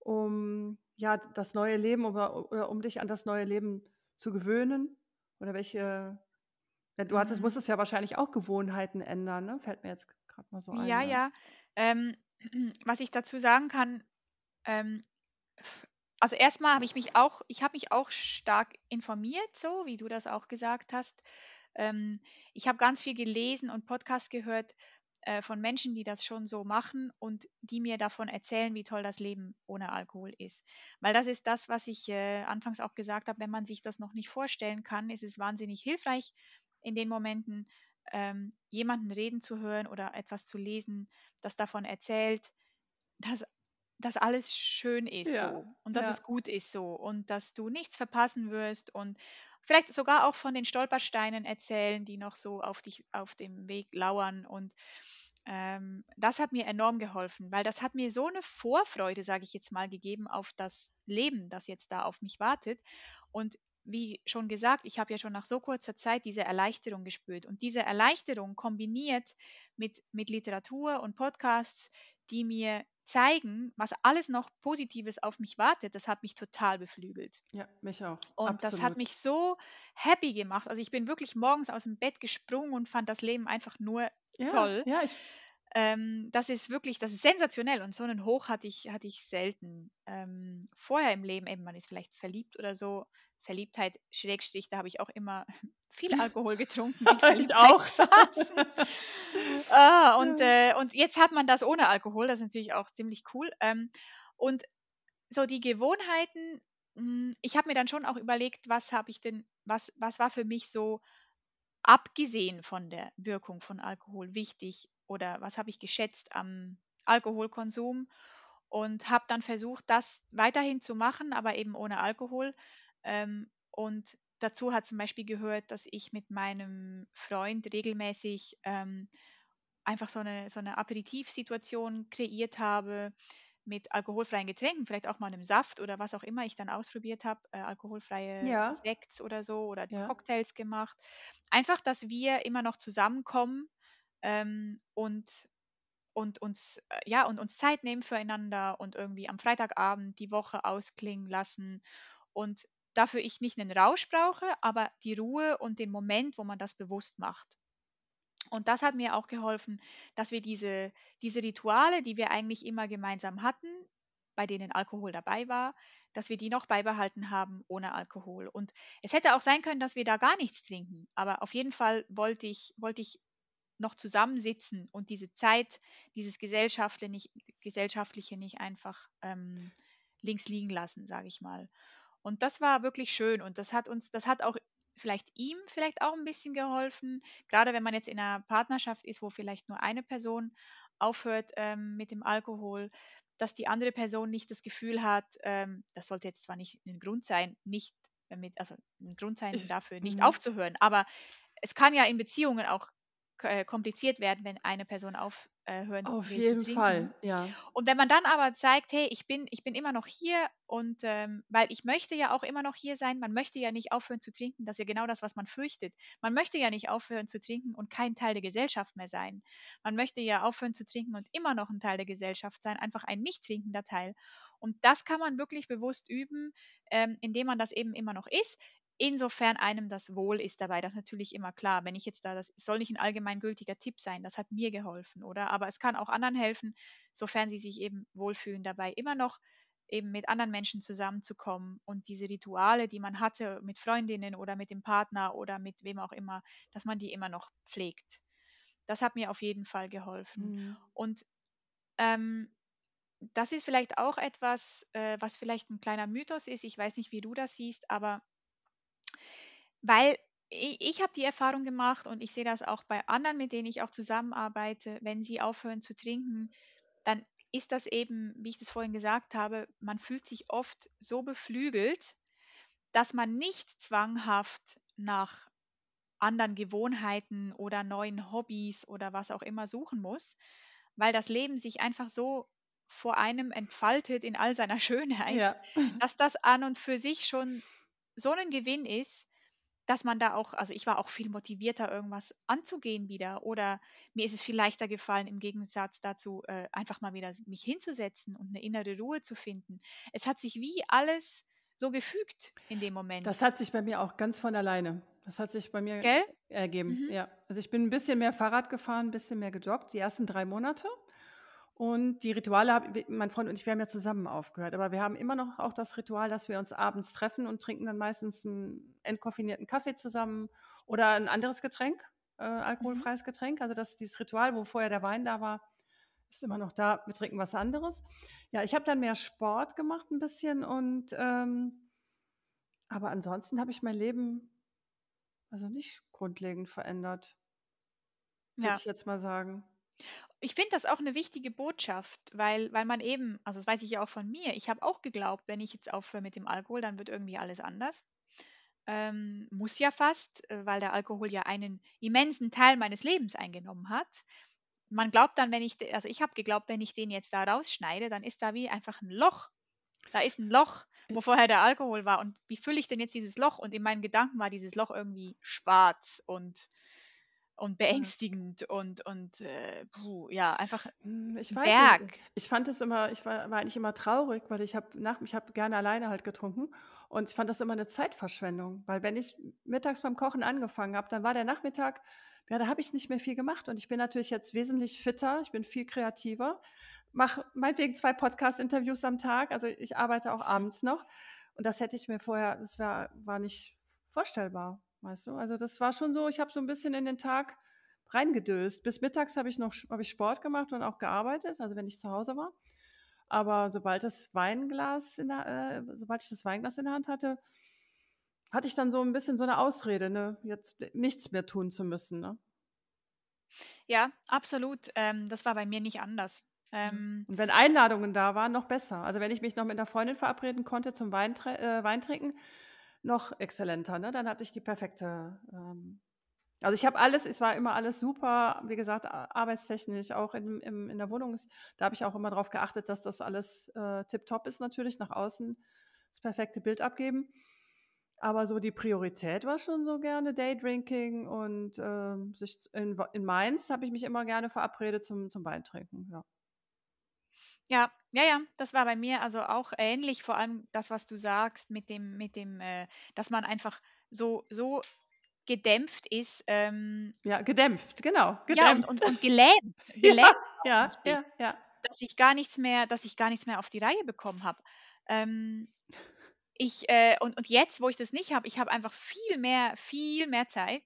um ja das neue Leben oder, oder um dich an das neue Leben zu gewöhnen? Oder welche, ja, du hattest, musstest ja wahrscheinlich auch Gewohnheiten ändern, ne? Fällt mir jetzt gerade mal so ein. Ja, ja. ja. Ähm, was ich dazu sagen kann, ähm, also erstmal habe ich mich auch, ich habe mich auch stark informiert, so wie du das auch gesagt hast. Ähm, ich habe ganz viel gelesen und Podcasts gehört, von Menschen, die das schon so machen und die mir davon erzählen, wie toll das Leben ohne Alkohol ist. Weil das ist das, was ich äh, anfangs auch gesagt habe, wenn man sich das noch nicht vorstellen kann, ist es wahnsinnig hilfreich, in den Momenten ähm, jemanden reden zu hören oder etwas zu lesen, das davon erzählt, dass dass alles schön ist ja, so und dass ja. es gut ist so und dass du nichts verpassen wirst und vielleicht sogar auch von den Stolpersteinen erzählen, die noch so auf dich auf dem Weg lauern. Und ähm, das hat mir enorm geholfen, weil das hat mir so eine Vorfreude, sage ich jetzt mal, gegeben auf das Leben, das jetzt da auf mich wartet. Und wie schon gesagt, ich habe ja schon nach so kurzer Zeit diese Erleichterung gespürt. Und diese Erleichterung kombiniert mit, mit Literatur und Podcasts, die mir zeigen, was alles noch Positives auf mich wartet, das hat mich total beflügelt. Ja, mich auch. Und Absolut. Das hat mich so happy gemacht. Also ich bin wirklich morgens aus dem Bett gesprungen und fand das Leben einfach nur ja, toll. Ja, ich... ähm, das ist wirklich, das ist sensationell und so einen Hoch hatte ich, hatte ich selten. Ähm, vorher im Leben, eben man ist vielleicht verliebt oder so, Verliebtheit, Schrägstrich, da habe ich auch immer viel Alkohol getrunken. Ich auch. ah, und, äh, und jetzt hat man das ohne Alkohol, das ist natürlich auch ziemlich cool. Ähm, und so die Gewohnheiten, mh, ich habe mir dann schon auch überlegt, was habe ich denn, was, was war für mich so, abgesehen von der Wirkung von Alkohol wichtig oder was habe ich geschätzt am Alkoholkonsum und habe dann versucht, das weiterhin zu machen, aber eben ohne Alkohol. Ähm, und dazu hat zum Beispiel gehört, dass ich mit meinem Freund regelmäßig ähm, einfach so eine, so eine Aperitivsituation kreiert habe mit alkoholfreien Getränken, vielleicht auch mal einem Saft oder was auch immer ich dann ausprobiert habe, äh, alkoholfreie ja. Sekts oder so oder ja. Cocktails gemacht. Einfach, dass wir immer noch zusammenkommen ähm, und Und uns, ja, und uns Zeit nehmen füreinander und irgendwie am Freitagabend die Woche ausklingen lassen. Und dafür ich nicht einen Rausch brauche, aber die Ruhe und den Moment, wo man das bewusst macht. Und das hat mir auch geholfen, dass wir diese, diese Rituale, die wir eigentlich immer gemeinsam hatten, bei denen Alkohol dabei war, dass wir die noch beibehalten haben ohne Alkohol. Und es hätte auch sein können, dass wir da gar nichts trinken. Aber auf jeden Fall wollte ich, wollte ich noch zusammensitzen und diese Zeit, dieses Gesellschaftliche nicht, Gesellschaftliche nicht einfach ähm, links liegen lassen, sage ich mal. Und das war wirklich schön und das hat uns, das hat auch vielleicht ihm vielleicht auch ein bisschen geholfen, gerade wenn man jetzt in einer Partnerschaft ist, wo vielleicht nur eine Person aufhört ähm, mit dem Alkohol, dass die andere Person nicht das Gefühl hat, ähm, das sollte jetzt zwar nicht ein Grund sein, nicht mit, also ein Grund sein dafür, nicht mhm. aufzuhören, aber es kann ja in Beziehungen auch kompliziert werden, wenn eine Person aufhören zu trinken. Auf jeden Fall, ja. Und wenn man dann aber zeigt, hey, ich bin, ich bin immer noch hier und ähm, weil ich möchte ja auch immer noch hier sein, man möchte ja nicht aufhören zu trinken, das ist ja genau das, was man fürchtet. Man möchte ja nicht aufhören zu trinken und kein Teil der Gesellschaft mehr sein. Man möchte ja aufhören zu trinken und immer noch ein Teil der Gesellschaft sein, einfach ein nicht trinkender Teil. Und das kann man wirklich bewusst üben, ähm, indem man das eben immer noch ist, insofern einem das wohl ist dabei, das ist natürlich immer klar, wenn ich jetzt da, das soll nicht ein allgemeingültiger Tipp sein, das hat mir geholfen, oder? Aber es kann auch anderen helfen, sofern sie sich eben wohlfühlen dabei, immer noch eben mit anderen Menschen zusammenzukommen und diese Rituale, die man hatte mit Freundinnen oder mit dem Partner oder mit wem auch immer, dass man die immer noch pflegt. Das hat mir auf jeden Fall geholfen. Mhm. Und ähm, das ist vielleicht auch etwas, äh, was vielleicht ein kleiner Mythos ist. Ich weiß nicht, wie du das siehst, aber weil ich, ich habe die Erfahrung gemacht und ich sehe das auch bei anderen, mit denen ich auch zusammenarbeite, wenn sie aufhören zu trinken, dann ist das eben, wie ich das vorhin gesagt habe, man fühlt sich oft so beflügelt, dass man nicht zwanghaft nach anderen Gewohnheiten oder neuen Hobbys oder was auch immer suchen muss, weil das Leben sich einfach so vor einem entfaltet in all seiner Schönheit, ja. dass das an und für sich schon so ein Gewinn ist, dass man da auch, also ich war auch viel motivierter, irgendwas anzugehen wieder, oder mir ist es viel leichter gefallen, im Gegensatz dazu äh, einfach mal wieder mich hinzusetzen und eine innere Ruhe zu finden. Es hat sich wie alles so gefügt in dem Moment. Das hat sich bei mir auch ganz von alleine, das hat sich bei mir Gell? ergeben. Mhm. Ja. Also ich bin ein bisschen mehr Fahrrad gefahren, ein bisschen mehr gejoggt, die ersten drei Monate. Und die Rituale, hab, mein Freund und ich, wir haben ja zusammen aufgehört, aber wir haben immer noch auch das Ritual, dass wir uns abends treffen und trinken dann meistens einen entkoffinierten Kaffee zusammen oder ein anderes Getränk, äh, alkoholfreies mhm. Getränk. Also das, dieses Ritual, wo vorher der Wein da war, ist immer noch da, wir trinken was anderes. Ja, ich habe dann mehr Sport gemacht ein bisschen und ähm, aber ansonsten habe ich mein Leben also nicht grundlegend verändert, würde ja. ich jetzt mal sagen. Ich finde das auch eine wichtige Botschaft, weil, weil man eben, also das weiß ich ja auch von mir, ich habe auch geglaubt, wenn ich jetzt aufhöre mit dem Alkohol, dann wird irgendwie alles anders. Ähm, muss ja fast, weil der Alkohol ja einen immensen Teil meines Lebens eingenommen hat. Man glaubt dann, wenn ich, also ich habe geglaubt, wenn ich den jetzt da rausschneide, dann ist da wie einfach ein Loch. Da ist ein Loch, wo vorher der Alkohol war. Und wie fülle ich denn jetzt dieses Loch? Und in meinen Gedanken war dieses Loch irgendwie schwarz und und beängstigend und, und äh, puh, ja, einfach ich weiß Berg. Nicht. Ich fand das immer, ich war, war eigentlich immer traurig, weil ich habe nach ich habe gerne alleine halt getrunken und ich fand das immer eine Zeitverschwendung, weil wenn ich mittags beim Kochen angefangen habe, dann war der Nachmittag, ja, da habe ich nicht mehr viel gemacht und ich bin natürlich jetzt wesentlich fitter, ich bin viel kreativer, mache meinetwegen zwei Podcast-Interviews am Tag, also ich arbeite auch abends noch und das hätte ich mir vorher, das war, war nicht vorstellbar. Weißt du, also das war schon so, ich habe so ein bisschen in den Tag reingedöst. Bis mittags habe ich noch hab ich Sport gemacht und auch gearbeitet, also wenn ich zu Hause war. Aber sobald das Weinglas in der, äh, sobald ich das Weinglas in der Hand hatte, hatte ich dann so ein bisschen so eine Ausrede, ne, jetzt nichts mehr tun zu müssen. Ne? Ja, absolut. Ähm, das war bei mir nicht anders. Ähm, und wenn Einladungen da waren, noch besser. Also wenn ich mich noch mit einer Freundin verabreden konnte zum Weintre- äh, Weintrinken, noch exzellenter, ne? Dann hatte ich die perfekte, ähm, also ich habe alles, es war immer alles super, wie gesagt, arbeitstechnisch, auch in, in, in der Wohnung, da habe ich auch immer darauf geachtet, dass das alles äh, tipptopp ist natürlich, nach außen das perfekte Bild abgeben, aber so die Priorität war schon so gerne Daydrinking und äh, sich in, in Mainz habe ich mich immer gerne verabredet zum, zum Weintrinken, ja. Ja, ja, ja, das war bei mir also auch ähnlich, vor allem das, was du sagst, mit dem, mit dem, äh, dass man einfach so, so gedämpft ist. Ähm, ja, gedämpft, genau. Gedämpft. Ja, und, und, und gelähmt. gelähmt ja, ja, ja. Dass ich gar nichts mehr, dass ich gar nichts mehr auf die Reihe bekommen habe. Ähm, ich, äh, und, und jetzt, wo ich das nicht habe, ich habe einfach viel mehr, viel mehr Zeit,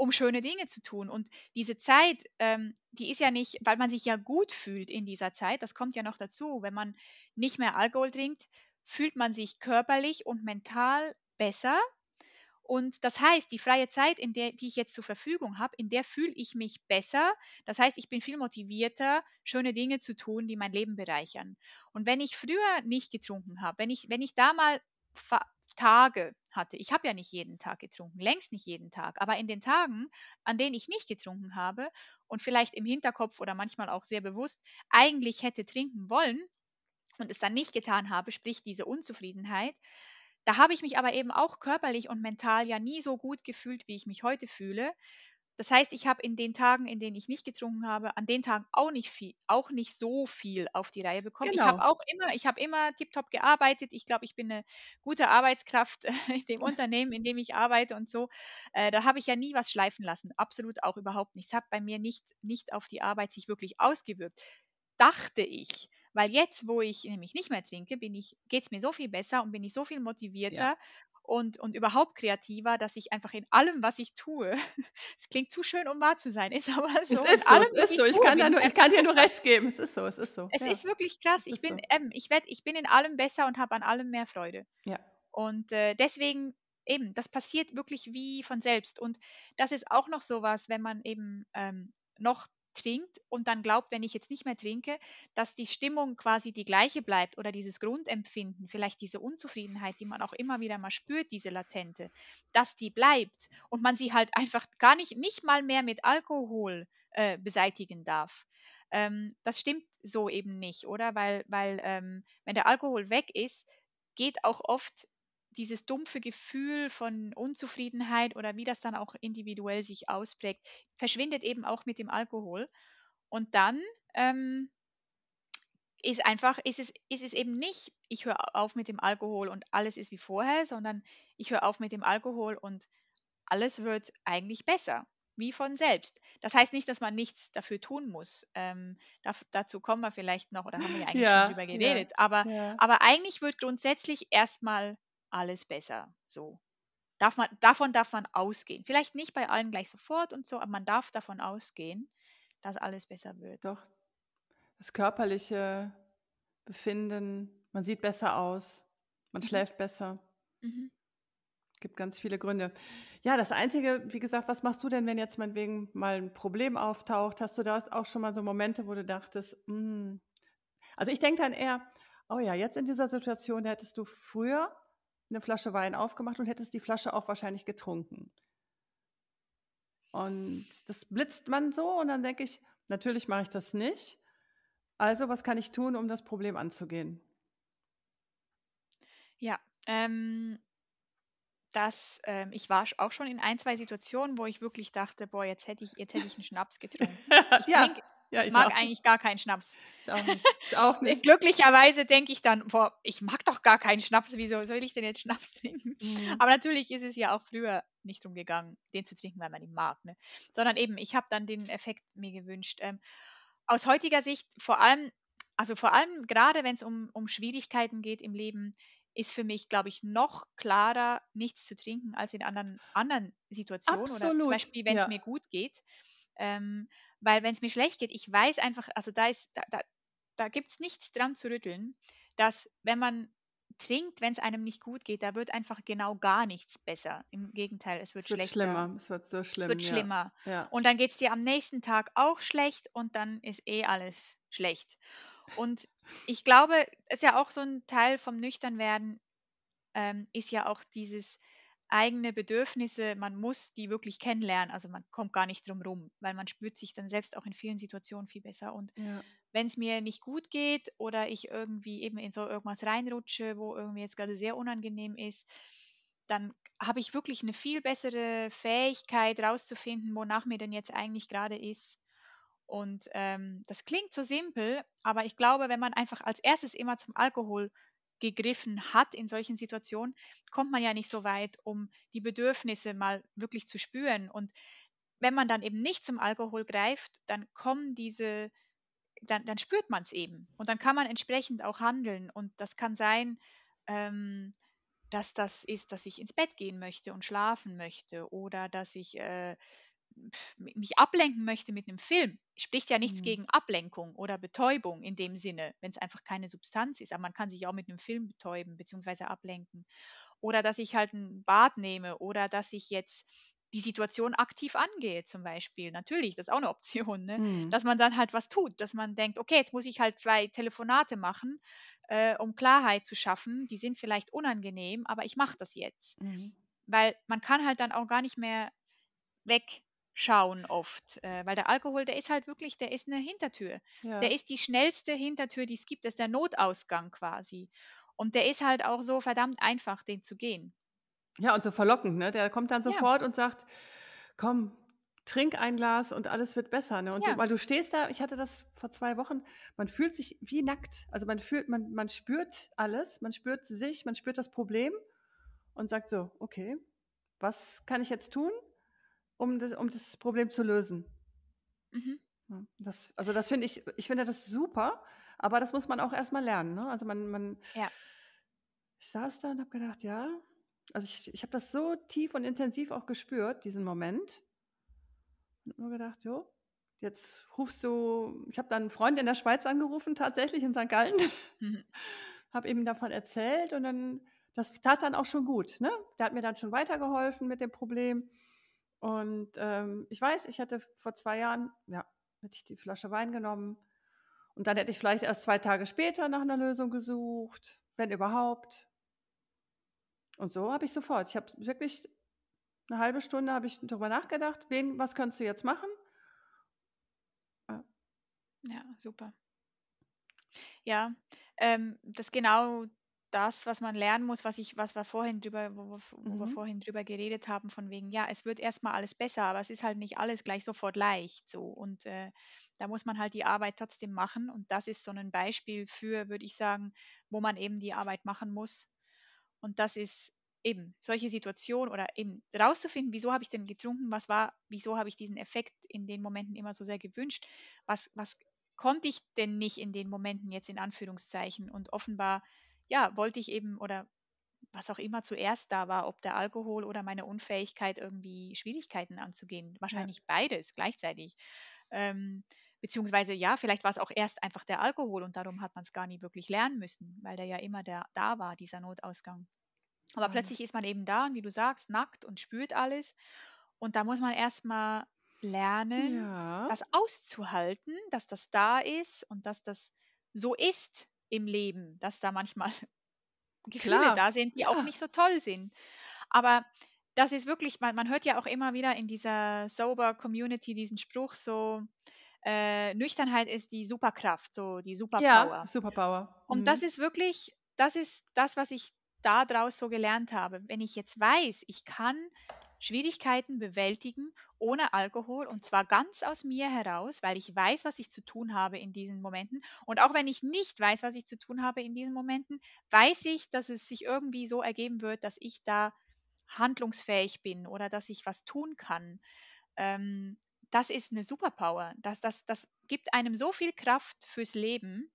um schöne Dinge zu tun. Und diese Zeit, ähm, die ist ja nicht, weil man sich ja gut fühlt in dieser Zeit, das kommt ja noch dazu, wenn man nicht mehr Alkohol trinkt, fühlt man sich körperlich und mental besser. Und das heißt, die freie Zeit, in der, die ich jetzt zur Verfügung habe, in der fühle ich mich besser. Das heißt, ich bin viel motivierter, schöne Dinge zu tun, die mein Leben bereichern. Und wenn ich früher nicht getrunken habe, wenn ich, wenn ich da mal fa- Tage hatte. Ich habe ja nicht jeden Tag getrunken, längst nicht jeden Tag, aber in den Tagen, an denen ich nicht getrunken habe und vielleicht im Hinterkopf oder manchmal auch sehr bewusst eigentlich hätte trinken wollen und es dann nicht getan habe, sprich diese Unzufriedenheit, da habe ich mich aber eben auch körperlich und mental ja nie so gut gefühlt, wie ich mich heute fühle, Das heißt, ich habe in den Tagen, in denen ich nicht getrunken habe, an den Tagen auch nicht viel, auch nicht so viel auf die Reihe bekommen. Genau. Ich habe auch immer, ich habe immer tiptop gearbeitet. Ich glaube, ich bin eine gute Arbeitskraft in dem Unternehmen, in dem ich arbeite und so. Äh, da habe ich ja nie was schleifen lassen. Absolut auch überhaupt nichts. Hat bei mir nicht, nicht auf die Arbeit sich wirklich ausgewirkt. Dachte ich. Weil jetzt, wo ich nämlich nicht mehr trinke, bin ich, geht es mir so viel besser und bin ich so viel motivierter. Ja. Und, und überhaupt kreativer, dass ich einfach in allem, was ich tue, es klingt zu schön, um wahr zu sein, ist aber so. Es ist so, allem, es ist so. Ich, tue, kann da nur, ich kann dir nur recht geben, es ist so, es ist so. Es ja. ist wirklich krass, ist ich, bin, so. ähm, ich, werd, ich bin in allem besser und habe an allem mehr Freude. Ja. Und äh, deswegen eben, das passiert wirklich wie von selbst. Und das ist auch noch sowas, wenn man eben ähm, noch trinkt und dann glaubt, wenn ich jetzt nicht mehr trinke, dass die Stimmung quasi die gleiche bleibt oder dieses Grundempfinden, vielleicht diese Unzufriedenheit, die man auch immer wieder mal spürt, diese Latente, dass die bleibt und man sie halt einfach gar nicht, nicht mal mehr mit Alkohol äh, beseitigen darf. Ähm, das stimmt so eben nicht, oder? Weil, weil ähm, wenn der Alkohol weg ist, geht auch oft dieses dumpfe Gefühl von Unzufriedenheit oder wie das dann auch individuell sich ausprägt, verschwindet eben auch mit dem Alkohol. Und dann ähm, ist einfach, ist es, ist es eben nicht, ich höre auf mit dem Alkohol und alles ist wie vorher, sondern ich höre auf mit dem Alkohol und alles wird eigentlich besser, wie von selbst. Das heißt nicht, dass man nichts dafür tun muss. Ähm, da, dazu kommen wir vielleicht noch, oder haben wir ja eigentlich ja, schon drüber geredet. Ja, aber, ja. aber eigentlich wird grundsätzlich erstmal alles besser, so. Darf man, davon darf man ausgehen. Vielleicht nicht bei allen gleich sofort und so, aber man darf davon ausgehen, dass alles besser wird. Doch, das körperliche Befinden, man sieht besser aus, man mhm. schläft besser. Mhm. Gibt ganz viele Gründe. Ja, das Einzige, wie gesagt, was machst du denn, wenn jetzt meinetwegen mal ein Problem auftaucht? Hast du da auch schon mal so Momente, wo du dachtest, mh. also ich denke dann eher, oh ja, jetzt in dieser Situation hättest du früher eine Flasche Wein aufgemacht und hättest die Flasche auch wahrscheinlich getrunken. Und das blitzt man so und dann denke ich, natürlich mache ich das nicht. Also was kann ich tun, um das Problem anzugehen? Ja, ähm, das, ähm, ich war auch schon in ein, zwei Situationen, wo ich wirklich dachte, boah, jetzt hätte ich, jetzt hätte ich einen Schnaps getrunken. Ich ja. trinke Ja, ich, ich mag eigentlich nicht. gar keinen Schnaps. Ich auch nicht. Ich auch nicht. Glücklicherweise denke ich dann, boah, ich mag doch gar keinen Schnaps, wieso soll ich denn jetzt Schnaps trinken? Mhm. Aber natürlich ist es ja auch früher nicht drum gegangen, den zu trinken, weil man ihn mag, ne? Sondern eben, ich habe dann den Effekt mir gewünscht. Ähm, aus heutiger Sicht, vor allem, also vor allem gerade, wenn es um, um Schwierigkeiten geht im Leben, ist für mich, glaube ich, noch klarer, nichts zu trinken, als in anderen, anderen Situationen. Absolut. Oder zum Beispiel, wenn es ja. mir gut geht. Ähm, Weil wenn es mir schlecht geht, ich weiß einfach, also da, ist, da, da, da gibt es nichts dran zu rütteln, dass wenn man trinkt, wenn es einem nicht gut geht, da wird einfach genau gar nichts besser. Im Gegenteil, es wird, es wird schlechter. Schlimmer. Es wird so schlimm. Es wird ja. schlimmer. Ja. Und dann geht es dir am nächsten Tag auch schlecht und dann ist eh alles schlecht. Und ich glaube, es ist ja auch so ein Teil vom Nüchternwerden, ähm, ist ja auch dieses eigene Bedürfnisse, man muss die wirklich kennenlernen, also man kommt gar nicht drum rum, weil man spürt sich dann selbst auch in vielen Situationen viel besser und ja. wenn es mir nicht gut geht oder ich irgendwie eben in so irgendwas reinrutsche, wo irgendwie jetzt gerade sehr unangenehm ist, dann habe ich wirklich eine viel bessere Fähigkeit rauszufinden, wonach mir denn jetzt eigentlich gerade ist. Und ähm, das klingt so simpel, aber ich glaube, wenn man einfach als erstes immer zum Alkohol gegriffen hat in solchen Situationen, kommt man ja nicht so weit, um die Bedürfnisse mal wirklich zu spüren. Und wenn man dann eben nicht zum Alkohol greift, dann kommen diese, dann, dann spürt man es eben. Und dann kann man entsprechend auch handeln. Und das kann sein, ähm, dass das ist, dass ich ins Bett gehen möchte und schlafen möchte oder dass ich äh, mich ablenken möchte mit einem Film. Spricht ja nichts mhm. gegen Ablenkung oder Betäubung in dem Sinne, wenn es einfach keine Substanz ist. Aber man kann sich auch mit einem Film betäuben bzw. ablenken. Oder dass ich halt ein Bad nehme oder dass ich jetzt die Situation aktiv angehe zum Beispiel. Natürlich, das ist auch eine Option, ne? Mhm. Dass man dann halt was tut, dass man denkt, okay, jetzt muss ich halt zwei Telefonate machen, äh, um Klarheit zu schaffen. Die sind vielleicht unangenehm, aber ich mache das jetzt. Mhm. Weil man kann halt dann auch gar nicht mehr weg schauen oft, äh, weil der Alkohol, der ist halt wirklich, der ist eine Hintertür. Ja. Der ist die schnellste Hintertür, die es gibt, das ist der Notausgang quasi. Und der ist halt auch so verdammt einfach, den zu gehen. Ja, und so verlockend, ne? Der kommt dann sofort ja. und sagt, komm, trink ein Glas und alles wird besser. Ne? Und ja. du, weil du stehst da, ich hatte das vor zwei Wochen, man fühlt sich wie nackt. Also man fühlt, man, man spürt alles, man spürt sich, man spürt das Problem und sagt so, okay, was kann ich jetzt tun, um das, um das Problem zu lösen? Mhm. Das, also das finde ich, ich finde das super, aber das muss man auch erstmal lernen. Ne? Also man, man ja. ich saß da und habe gedacht, ja, also ich, ich habe das so tief und intensiv auch gespürt, diesen Moment. Und nur gedacht, jo, jetzt rufst du, ich habe dann einen Freund in der Schweiz angerufen, tatsächlich in Sankt Gallen, mhm. habe eben davon erzählt und dann, das tat dann auch schon gut. Ne? Der hat mir dann schon weitergeholfen mit dem Problem. Und ähm, ich weiß, ich hatte vor zwei Jahren, ja, hätte ich die Flasche Wein genommen und dann hätte ich vielleicht erst zwei Tage später nach einer Lösung gesucht, wenn überhaupt. Und so habe ich sofort, ich habe wirklich eine halbe Stunde habe ich darüber nachgedacht, wen, was kannst du jetzt machen? Ja, ja super. Ja, ähm, das ist genau das, was man lernen muss, was ich, was wir vorhin drüber, wo, wo, wo mhm. wir vorhin drüber geredet haben, von wegen, ja, es wird erstmal alles besser, aber es ist halt nicht alles gleich sofort leicht, so. Und äh, da muss man halt die Arbeit trotzdem machen. Und das ist so ein Beispiel für, würde ich sagen, wo man eben die Arbeit machen muss. Und das ist eben solche Situationen oder eben rauszufinden, wieso habe ich denn getrunken, was war, wieso habe ich diesen Effekt in den Momenten immer so sehr gewünscht, was, was konnte ich denn nicht in den Momenten jetzt in Anführungszeichen und offenbar, ja, wollte ich eben oder was auch immer zuerst da war, ob der Alkohol oder meine Unfähigkeit irgendwie Schwierigkeiten anzugehen, wahrscheinlich ja. beides gleichzeitig, ähm, beziehungsweise ja, vielleicht war es auch erst einfach der Alkohol und darum hat man es gar nie wirklich lernen müssen, weil der ja immer der, da war, dieser Notausgang. Aber ja. plötzlich ist man eben da und wie du sagst, nackt und spürt alles und da muss man erstmal lernen, ja. das auszuhalten, dass das da ist und dass das so ist im Leben, dass da manchmal Gefühle Klar. da sind, die ja. auch nicht so toll sind. Aber das ist wirklich, man, man hört ja auch immer wieder in dieser Sober-Community diesen Spruch so, äh, Nüchternheit ist die Superkraft, so die Superpower. Ja, Superpower. Und mhm. das ist wirklich, das ist das, was ich da draus so gelernt habe. Wenn ich jetzt weiß, ich kann Schwierigkeiten bewältigen ohne Alkohol und zwar ganz aus mir heraus, weil ich weiß, was ich zu tun habe in diesen Momenten und auch wenn ich nicht weiß, was ich zu tun habe in diesen Momenten, weiß ich, dass es sich irgendwie so ergeben wird, dass ich da handlungsfähig bin oder dass ich was tun kann. Ähm, das ist eine Superpower. Das, das, das gibt einem so viel Kraft fürs Leben,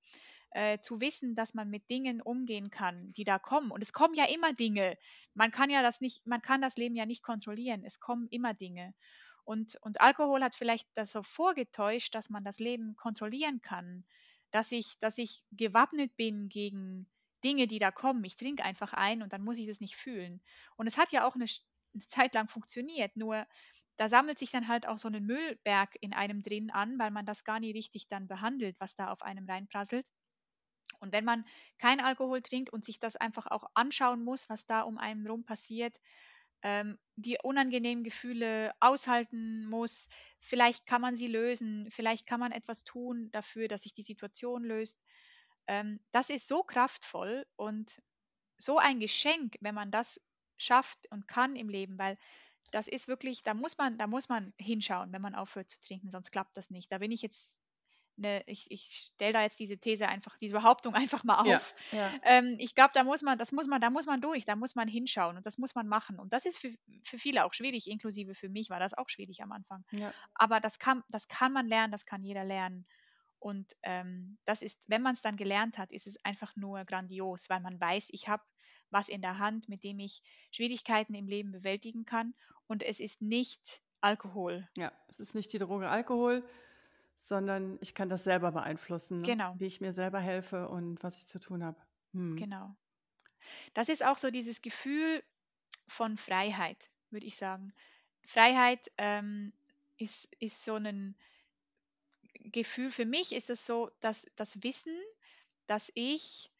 Äh, zu wissen, dass man mit Dingen umgehen kann, die da kommen. Und es kommen ja immer Dinge. Man kann ja das nicht, man kann das Leben ja nicht kontrollieren. Es kommen immer Dinge. Und, und Alkohol hat vielleicht das so vorgetäuscht, dass man das Leben kontrollieren kann, dass ich, dass ich gewappnet bin gegen Dinge, die da kommen. Ich trinke einfach ein und dann muss ich das nicht fühlen. Und es hat ja auch eine, eine Zeit lang funktioniert, nur da sammelt sich dann halt auch so ein Müllberg in einem drin an, weil man das gar nicht richtig dann behandelt, was da auf einem reinprasselt. Und wenn man keinen Alkohol trinkt und sich das einfach auch anschauen muss, was da um einen rum passiert, ähm, die unangenehmen Gefühle aushalten muss, vielleicht kann man sie lösen, vielleicht kann man etwas tun dafür, dass sich die Situation löst. Ähm, das ist so kraftvoll und so ein Geschenk, wenn man das schafft und kann im Leben, weil das ist wirklich, da muss man, da muss man hinschauen, wenn man aufhört zu trinken, sonst klappt das nicht. Da bin ich jetzt Ne, ich, ich stelle da jetzt diese These einfach, diese Behauptung einfach mal auf. Ja, ja. Ähm, ich glaube, da muss man, das muss man, da muss man durch, da muss man hinschauen und das muss man machen. Und das ist für, für viele auch schwierig, inklusive für mich war das auch schwierig am Anfang. Ja. Aber das kann, das kann man lernen, das kann jeder lernen. Und ähm, das ist, wenn man es dann gelernt hat, ist es einfach nur grandios, weil man weiß, ich habe was in der Hand, mit dem ich Schwierigkeiten im Leben bewältigen kann. Und es ist nicht Alkohol. Ja, es ist nicht die Droge Alkohol, sondern ich kann das selber beeinflussen, ne? Genau. Wie ich mir selber helfe und was ich zu tun habe. Hm. Genau. Das ist auch so dieses Gefühl von Freiheit, würde ich sagen. Freiheit ähm, ist, ist so ein Gefühl, für mich ist das so, dass das Wissen, dass ich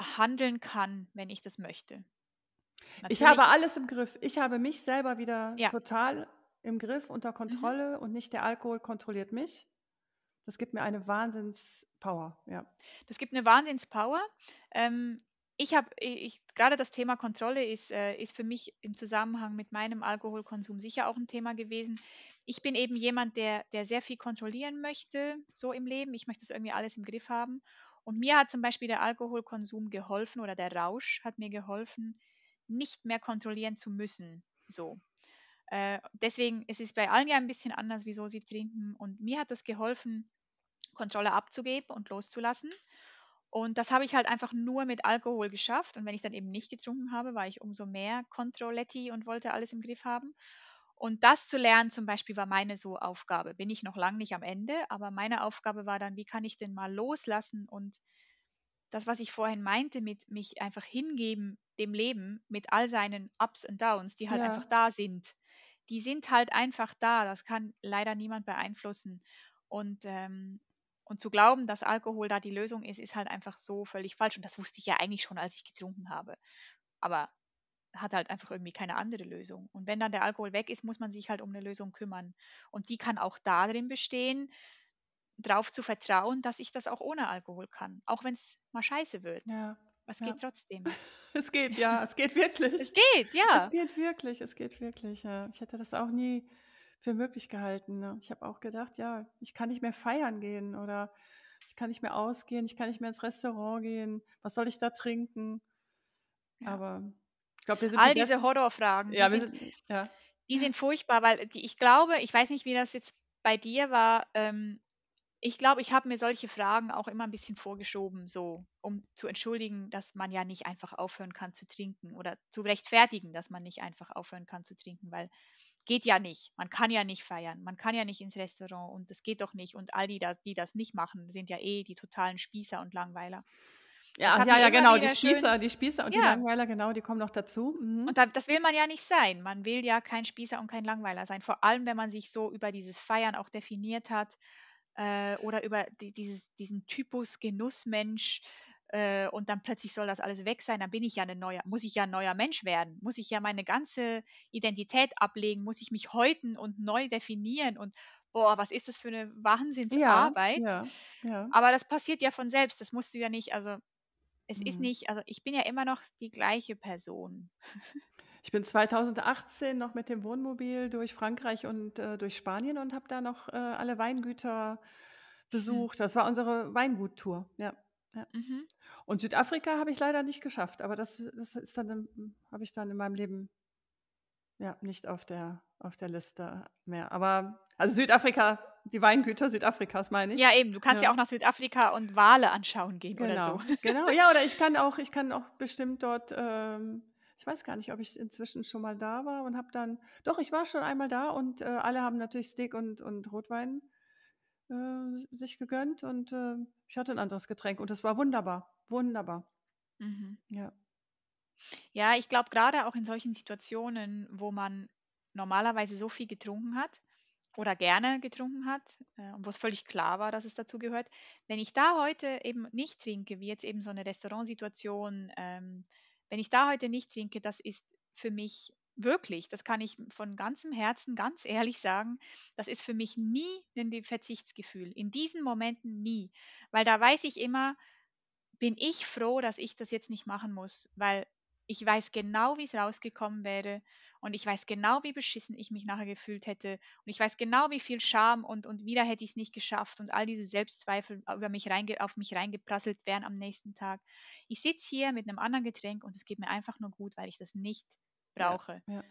handeln kann, wenn ich das möchte. Natürlich, ich habe alles im Griff. Ich habe mich selber wieder ja. total im Griff, unter Kontrolle mhm. und nicht der Alkohol kontrolliert mich. Das gibt mir eine Wahnsinnspower. Ja. Das gibt eine Wahnsinnspower. Ähm, ich habe, ich, gerade das Thema Kontrolle ist, äh, ist für mich im Zusammenhang mit meinem Alkoholkonsum sicher auch ein Thema gewesen. ich bin eben jemand, der, der sehr viel kontrollieren möchte, so im Leben. Ich möchte das irgendwie alles im Griff haben. Und mir hat zum Beispiel der Alkoholkonsum geholfen oder der Rausch hat mir geholfen, nicht mehr kontrollieren zu müssen. So. Äh, deswegen, es ist bei allen ja ein bisschen anders, wieso sie trinken. Und mir hat das geholfen, Kontrolle abzugeben und loszulassen. Und das habe ich halt einfach nur mit Alkohol geschafft. Und wenn ich dann eben nicht getrunken habe, war ich umso mehr Kontrolletti und wollte alles im Griff haben. Und das zu lernen zum Beispiel war meine so Aufgabe. Bin ich noch lange nicht am Ende, aber meine Aufgabe war dann, wie kann ich denn mal loslassen und das, was ich vorhin meinte, mit mich einfach hingeben, dem Leben mit all seinen Ups und Downs, die halt ja. einfach da sind. Die sind halt einfach da. Das kann leider niemand beeinflussen. Und ähm, Und zu glauben, dass Alkohol da die Lösung ist, ist halt einfach so völlig falsch. Und das wusste ich ja eigentlich schon, als ich getrunken habe. Aber hat halt einfach irgendwie keine andere Lösung. Und wenn dann der Alkohol weg ist, muss man sich halt um eine Lösung kümmern. Und die kann auch darin bestehen, darauf zu vertrauen, dass ich das auch ohne Alkohol kann. Auch wenn es mal scheiße wird. Ja. Es ja. geht trotzdem. Es geht, ja. Es geht wirklich. Es geht, ja. Es geht wirklich, es geht wirklich. Ja. Ich hätte das auch nie für möglich gehalten. Ne? Ich habe auch gedacht, ja, ich kann nicht mehr feiern gehen oder ich kann nicht mehr ausgehen, ich kann nicht mehr ins Restaurant gehen, was soll ich da trinken? Ja. Aber ich glaube, wir sind... All die diese Horrorfragen, ja, die, sind, sind, ja. die sind furchtbar, weil die, ich glaube, ich weiß nicht, wie das jetzt bei dir war, ähm, ich glaube, ich habe mir solche Fragen auch immer ein bisschen vorgeschoben, so, um zu entschuldigen, dass man ja nicht einfach aufhören kann zu trinken oder zu rechtfertigen, dass man nicht einfach aufhören kann zu trinken, weil geht ja nicht, man kann ja nicht feiern, man kann ja nicht ins Restaurant und das geht doch nicht und all die, die das nicht machen, sind ja eh die totalen Spießer und Langweiler. Ja, ja, ja genau, die Spießer, schön, die Spießer und ja. die Langweiler, genau, die kommen noch dazu. Mhm. Und da, das will man ja nicht sein, man will ja kein Spießer und kein Langweiler sein, vor allem, wenn man sich so über dieses Feiern auch definiert hat äh, oder über die, dieses, diesen Typus Genussmensch äh, und dann plötzlich soll das alles weg sein, dann bin ich ja ein neuer, muss ich ja ein neuer Mensch werden, muss ich ja meine ganze Identität ablegen, muss ich mich häuten und neu definieren und boah, was ist das für eine Wahnsinnsarbeit. Ja, ja, ja. Aber das passiert ja von selbst, das musst du ja nicht, also es mhm. ist nicht, also ich bin ja immer noch die gleiche Person. Ich bin zweitausendachtzehn noch mit dem Wohnmobil durch Frankreich und äh, durch Spanien und habe da noch äh, alle Weingüter besucht, mhm. das war unsere Weinguttour, ja. Ja. Mhm. Und Südafrika habe ich leider nicht geschafft, aber das, das ist dann habe ich dann in meinem Leben ja nicht auf der auf der Liste mehr. Aber also Südafrika, die Weingüter Südafrikas meine ich. Ja eben, du kannst ja, ja auch nach Südafrika und Wale anschauen gehen genau. oder so. Genau, ja oder ich kann auch ich kann auch bestimmt dort. Ähm, ich weiß gar nicht, ob ich inzwischen schon mal da war und habe dann doch ich war schon einmal da und äh, alle haben natürlich Steak und und Rotwein sich gegönnt und äh, ich hatte ein anderes Getränk und das war wunderbar, wunderbar. Mhm. Ja. Ja, ich glaube gerade auch in solchen Situationen, wo man normalerweise so viel getrunken hat oder gerne getrunken hat äh, und wo es völlig klar war, dass es dazu gehört, wenn ich da heute eben nicht trinke, wie jetzt eben so eine Restaurantsituation, ähm, wenn ich da heute nicht trinke, das ist für mich wirklich, das kann ich von ganzem Herzen ganz ehrlich sagen, das ist für mich nie ein Verzichtsgefühl. In diesen Momenten nie. Weil da weiß ich immer, bin ich froh, dass ich das jetzt nicht machen muss. Weil ich weiß genau, wie es rausgekommen wäre. Und ich weiß genau, wie beschissen ich mich nachher gefühlt hätte. Und ich weiß genau, wie viel Scham und, und wieder hätte ich es nicht geschafft. Und all diese Selbstzweifel über mich reinge- auf mich reingeprasselt wären am nächsten Tag. Ich sitze hier mit einem anderen Getränk und es geht mir einfach nur gut, weil ich das nicht brauche. Ja, ja.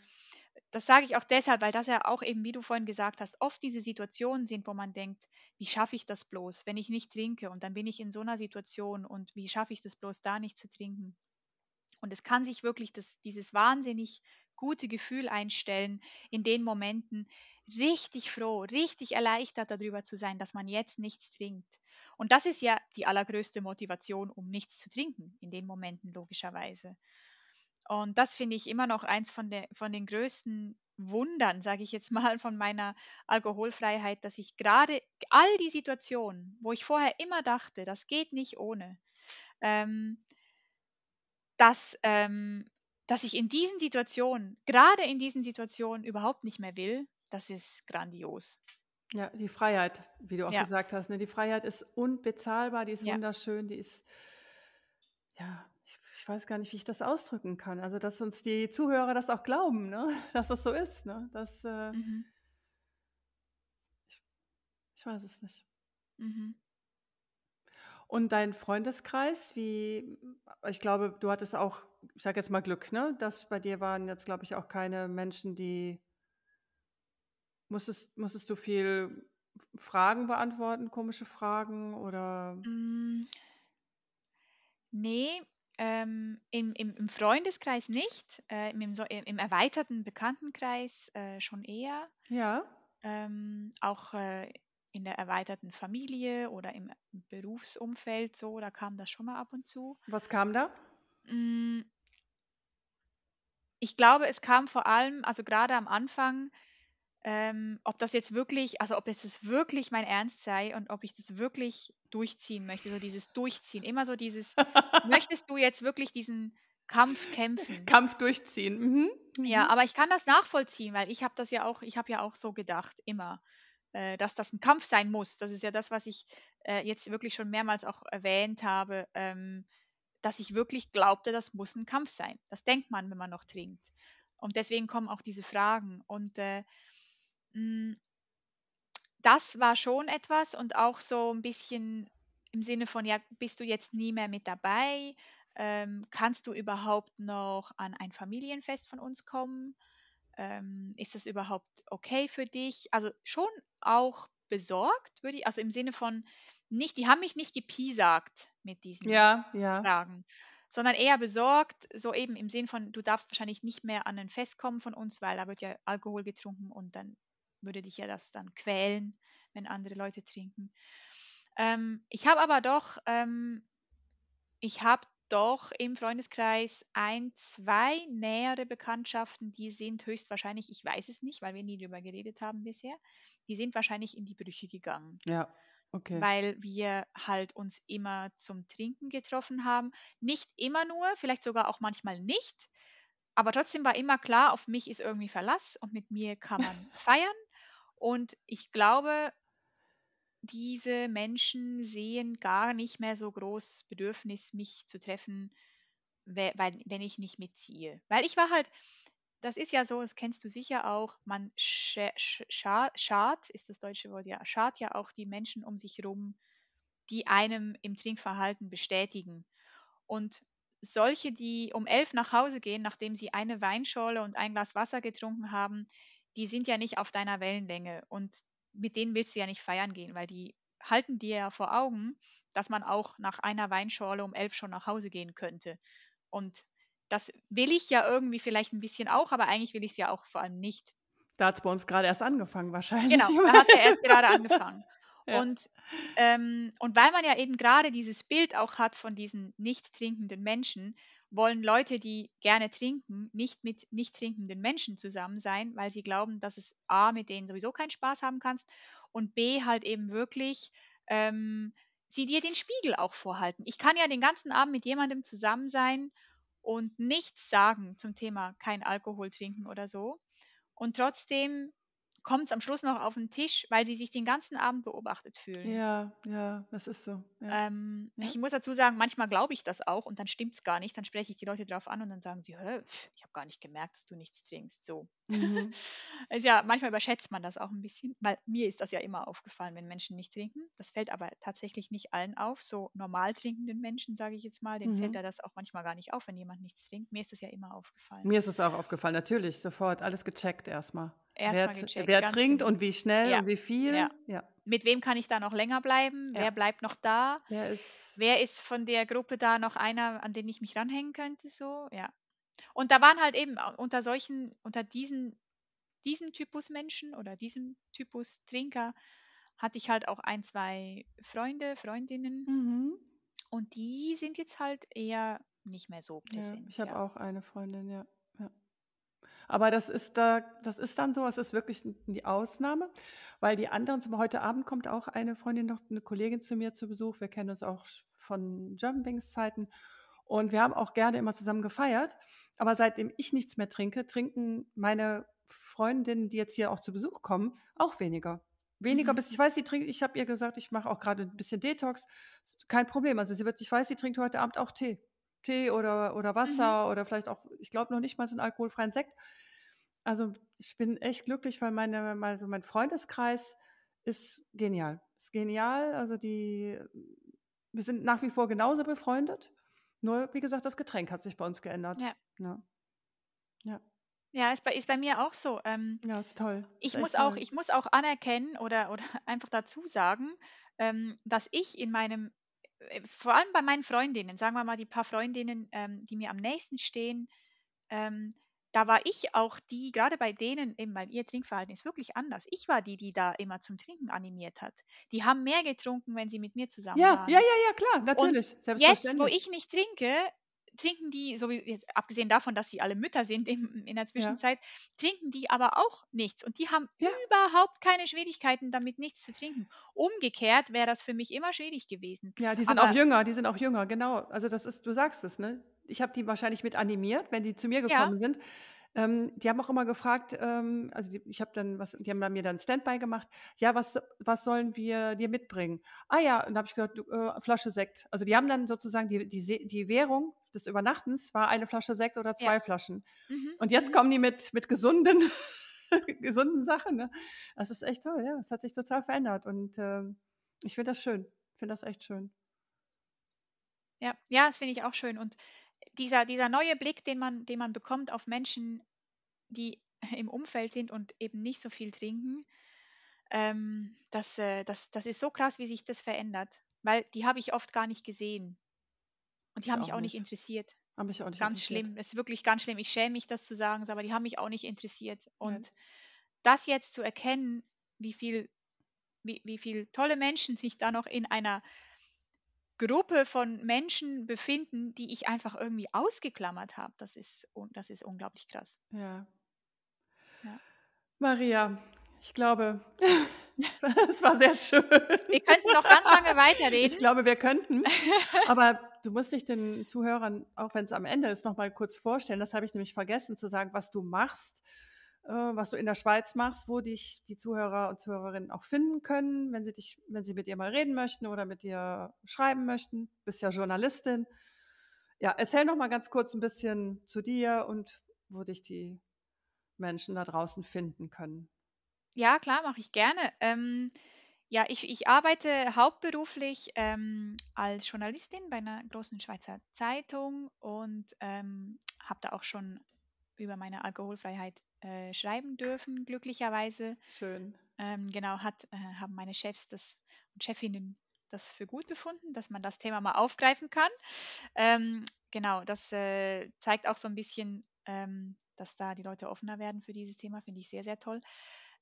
Das sage ich auch deshalb, weil das ja auch eben, wie du vorhin gesagt hast, oft diese Situationen sind, wo man denkt, wie schaffe ich das bloß, wenn ich nicht trinke und dann bin ich in so einer Situation und wie schaffe ich das bloß, da nicht zu trinken. Und es kann sich wirklich das, dieses wahnsinnig gute Gefühl einstellen, in den Momenten richtig froh, richtig erleichtert darüber zu sein, dass man jetzt nichts trinkt. Und das ist ja die allergrößte Motivation, um nichts zu trinken, in den Momenten logischerweise. Und das finde ich immer noch eins von, de, von den größten Wundern, sage ich jetzt mal, von meiner Alkoholfreiheit, dass ich gerade all die Situationen, wo ich vorher immer dachte, das geht nicht ohne, ähm, dass, ähm, dass ich in diesen Situationen, gerade in diesen Situationen überhaupt nicht mehr will, das ist grandios. Ja, die Freiheit, wie du auch ja. gesagt hast, ne? Die Freiheit ist unbezahlbar, die ist ja. wunderschön, die ist, ja, ich weiß gar nicht, wie ich das ausdrücken kann. Also, dass uns die Zuhörer das auch glauben, ne? Dass das so ist. Ne? Dass, äh, mhm. Ich weiß es nicht. Mhm. Und dein Freundeskreis, wie, ich glaube, du hattest auch, ich sage jetzt mal Glück, ne? Dass bei dir waren jetzt, glaube ich, auch keine Menschen, die, musstest, musstest du viel Fragen beantworten, komische Fragen oder? Mm, nee, ähm, im, im, im Freundeskreis nicht, äh, im, im, im erweiterten Bekanntenkreis äh, schon eher. Ja. Ähm, auch äh, in der erweiterten Familie oder im Berufsumfeld, so, da kam das schon mal ab und zu. Was kam da? Ich glaube, es kam vor allem, also gerade am Anfang, ähm, ob das jetzt wirklich, also ob es das wirklich mein Ernst sei und ob ich das wirklich durchziehen möchte, so dieses Durchziehen, immer so dieses, möchtest du jetzt wirklich diesen Kampf kämpfen? Kampf durchziehen. Mhm. Mhm. Ja, aber ich kann das nachvollziehen, weil ich habe das ja auch, ich habe ja auch so gedacht, immer. Dass das ein Kampf sein muss. Das ist ja das, was ich äh, jetzt wirklich schon mehrmals auch erwähnt habe, ähm, dass ich wirklich glaubte, das muss ein Kampf sein. Das denkt man, wenn man noch trinkt. Und deswegen kommen auch diese Fragen. Und äh, mh, das war schon etwas und auch so ein bisschen im Sinne von, ja, bist du jetzt nie mehr mit dabei? Ähm, kannst du überhaupt noch an ein Familienfest von uns kommen? Ähm, ist das überhaupt okay für dich? Also schon auch besorgt, würde ich, also im Sinne von nicht, die haben mich nicht gepiesagt mit diesen ja, ja. Fragen, sondern eher besorgt, so eben im Sinne von, du darfst wahrscheinlich nicht mehr an ein Fest kommen von uns, weil da wird ja Alkohol getrunken und dann würde dich ja das dann quälen, wenn andere Leute trinken. Ähm, ich habe aber doch, ähm, ich habe Doch im Freundeskreis ein, zwei nähere Bekanntschaften, die sind höchstwahrscheinlich, ich weiß es nicht, weil wir nie darüber geredet haben bisher, die sind wahrscheinlich in die Brüche gegangen. Ja, okay. Weil wir halt uns immer zum Trinken getroffen haben. Nicht immer nur, vielleicht sogar auch manchmal nicht, aber trotzdem war immer klar, auf mich ist irgendwie Verlass und mit mir kann man feiern. Und ich glaube, diese Menschen sehen gar nicht mehr so groß Bedürfnis, mich zu treffen, we- wenn ich nicht mitziehe. Weil ich war halt, das ist ja so, das kennst du sicher auch, man sch- sch- schart, ist das deutsche Wort, ja, schart ja auch die Menschen um sich rum, die einem im Trinkverhalten bestätigen. Und solche, die um elf nach Hause gehen, nachdem sie eine Weinschorle und ein Glas Wasser getrunken haben, die sind ja nicht auf deiner Wellenlänge und mit denen willst du ja nicht feiern gehen, weil die halten dir ja vor Augen, dass man auch nach einer Weinschorle um elf schon nach Hause gehen könnte. Und das will ich ja irgendwie vielleicht ein bisschen auch, aber eigentlich will ich es ja auch vor allem nicht. Da hat es bei uns gerade erst angefangen wahrscheinlich. Genau, da hat es ja erst gerade angefangen. Ja. Und, ähm, und weil man ja eben gerade dieses Bild auch hat von diesen nicht trinkenden Menschen, wollen Leute, die gerne trinken, nicht mit nicht trinkenden Menschen zusammen sein, weil sie glauben, dass es A, mit denen sowieso keinen Spaß haben kannst und B, halt eben wirklich ähm, sie dir den Spiegel auch vorhalten. Ich kann ja den ganzen Abend mit jemandem zusammen sein und nichts sagen zum Thema kein Alkohol trinken oder so und trotzdem kommt es am Schluss noch auf den Tisch, weil sie sich den ganzen Abend beobachtet fühlen. Ja, ja, das ist so. Ja. Ähm, ja. Ich muss dazu sagen, manchmal glaube ich das auch und dann stimmt es gar nicht, dann spreche ich die Leute drauf an und dann sagen sie, hä, ich habe gar nicht gemerkt, dass du nichts trinkst, so. Mhm. Also ja, manchmal überschätzt man das auch ein bisschen, weil mir ist das ja immer aufgefallen, wenn Menschen nicht trinken. Das fällt aber tatsächlich nicht allen auf, so normal trinkenden Menschen, sage ich jetzt mal, denen mhm. fällt da das auch manchmal gar nicht auf, wenn jemand nichts trinkt. Mir ist das ja immer aufgefallen. Mir ist es auch aufgefallen, natürlich, sofort, alles gecheckt erstmal. Erstmal wer gecheckt, wer trinkt genau. Und wie schnell ja. Und wie viel. Ja. Ja. Mit wem kann ich da noch länger bleiben? Ja. Wer bleibt noch da? Wer ist, wer ist von der Gruppe da noch einer, an den ich mich ranhängen könnte? So? Ja. Und da waren halt eben unter solchen, unter diesen, diesem Typus Menschen oder diesem Typus Trinker hatte ich halt auch ein, zwei Freunde, Freundinnen. Mhm. Und die sind jetzt halt eher nicht mehr so präsent. Ja, ich habe ja. auch eine Freundin, ja. ja. Aber das ist, da, das ist dann so, es ist wirklich die Ausnahme, weil die anderen, zum, heute Abend kommt auch eine Freundin, noch eine Kollegin zu mir zu Besuch, wir kennen uns auch von Germanwings-Zeiten und wir haben auch gerne immer zusammen gefeiert, aber seitdem ich nichts mehr trinke, trinken meine Freundinnen, die jetzt hier auch zu Besuch kommen, auch weniger. Weniger, mhm. bis ich weiß, sie trinkt, ich habe ihr gesagt, ich mache auch gerade ein bisschen Detox, kein Problem, also sie wird, ich weiß, sie trinkt heute Abend auch Tee. Tee oder, oder Wasser mhm. oder vielleicht auch, ich glaube noch nicht mal so einen alkoholfreien Sekt. Also ich bin echt glücklich, weil meine, also mein Freundeskreis ist genial. Ist genial. Also die, wir sind nach wie vor genauso befreundet. Nur, wie gesagt, das Getränk hat sich bei uns geändert. Ja. Ja, ja. ja ist, bei, ist bei mir auch so. Ähm, ja, ist toll. Ich, ist muss auch, toll. ich muss auch anerkennen oder, oder einfach dazu sagen, ähm, dass ich in meinem, vor allem bei meinen Freundinnen, sagen wir mal die paar Freundinnen, ähm, die mir am nächsten stehen, ähm, da war ich auch die, gerade bei denen, eben, weil ihr Trinkverhalten ist wirklich anders. Ich war die, die da immer zum Trinken animiert hat. Die haben mehr getrunken, wenn sie mit mir zusammen ja, waren. Ja, ja, ja, klar, natürlich. Und jetzt, wo ich nicht trinke, trinken die, so wie, jetzt, abgesehen davon, dass sie alle Mütter sind in, in der Zwischenzeit, ja. trinken die aber auch nichts. Und die haben ja. überhaupt keine Schwierigkeiten, damit nichts zu trinken. Umgekehrt wäre das für mich immer schwierig gewesen. Ja, die sind aber, auch jünger, die sind auch jünger, genau. Also das ist, du sagst es, ne? Ich habe die wahrscheinlich mit animiert, wenn die zu mir gekommen ja. sind. Ähm, die haben auch immer gefragt, ähm, also die, ich habe dann was, die haben bei mir dann Standby gemacht. Ja, was, was sollen wir dir mitbringen? Ah ja, und da habe ich gesagt, du, äh, Flasche Sekt. Also die haben dann sozusagen die, die, die Währung des Übernachtens war eine Flasche Sekt oder zwei ja. Flaschen. Mhm. Und jetzt mhm. kommen die mit, mit gesunden, gesunden Sachen. Ne? Das ist echt toll, ja. Es hat sich total verändert und äh, ich finde das schön. Ich finde das echt schön. Ja, ja, das finde ich auch schön und Dieser, dieser neue Blick, den man, den man bekommt auf Menschen, die im Umfeld sind und eben nicht so viel trinken, ähm, das, äh, das, das ist so krass, wie sich das verändert. Weil die habe ich oft gar nicht gesehen. Und die haben mich auch nicht interessiert. Haben mich auch nicht interessiert. Ganz schlimm. Es ist wirklich ganz schlimm. Ich schäme mich, das zu sagen, aber die haben mich auch nicht interessiert. Und ja. das jetzt zu erkennen, wie viel, wie, wie viel tolle Menschen sich da noch in einer Gruppe von Menschen befinden, die ich einfach irgendwie ausgeklammert habe. Das ist, das ist unglaublich krass. Ja. ja. Maria, ich glaube, es war, es war sehr schön. Wir könnten noch ganz lange weiterreden. Ich glaube, wir könnten. Aber du musst dich den Zuhörern, auch wenn es am Ende ist, noch mal kurz vorstellen. Das habe ich nämlich vergessen zu sagen, was du machst, was du in der Schweiz machst, wo dich die Zuhörer und Zuhörerinnen auch finden können, wenn sie dich, wenn sie mit dir mal reden möchten oder mit dir schreiben möchten. Du bist ja Journalistin. Ja, erzähl noch mal ganz kurz ein bisschen zu dir und wo dich die Menschen da draußen finden können. Ja, klar, mache ich gerne. Ähm, ja, ich, ich arbeite hauptberuflich ähm, als Journalistin bei einer großen Schweizer Zeitung und ähm, habe da auch schon über meine Alkoholfreiheit Äh, schreiben dürfen, glücklicherweise. Schön. Ähm, genau, hat, äh, haben meine Chefs das, und Chefinnen das für gut befunden, dass man das Thema mal aufgreifen kann. Ähm, genau, das äh, zeigt auch so ein bisschen, ähm, dass da die Leute offener werden für dieses Thema, finde ich sehr, sehr toll.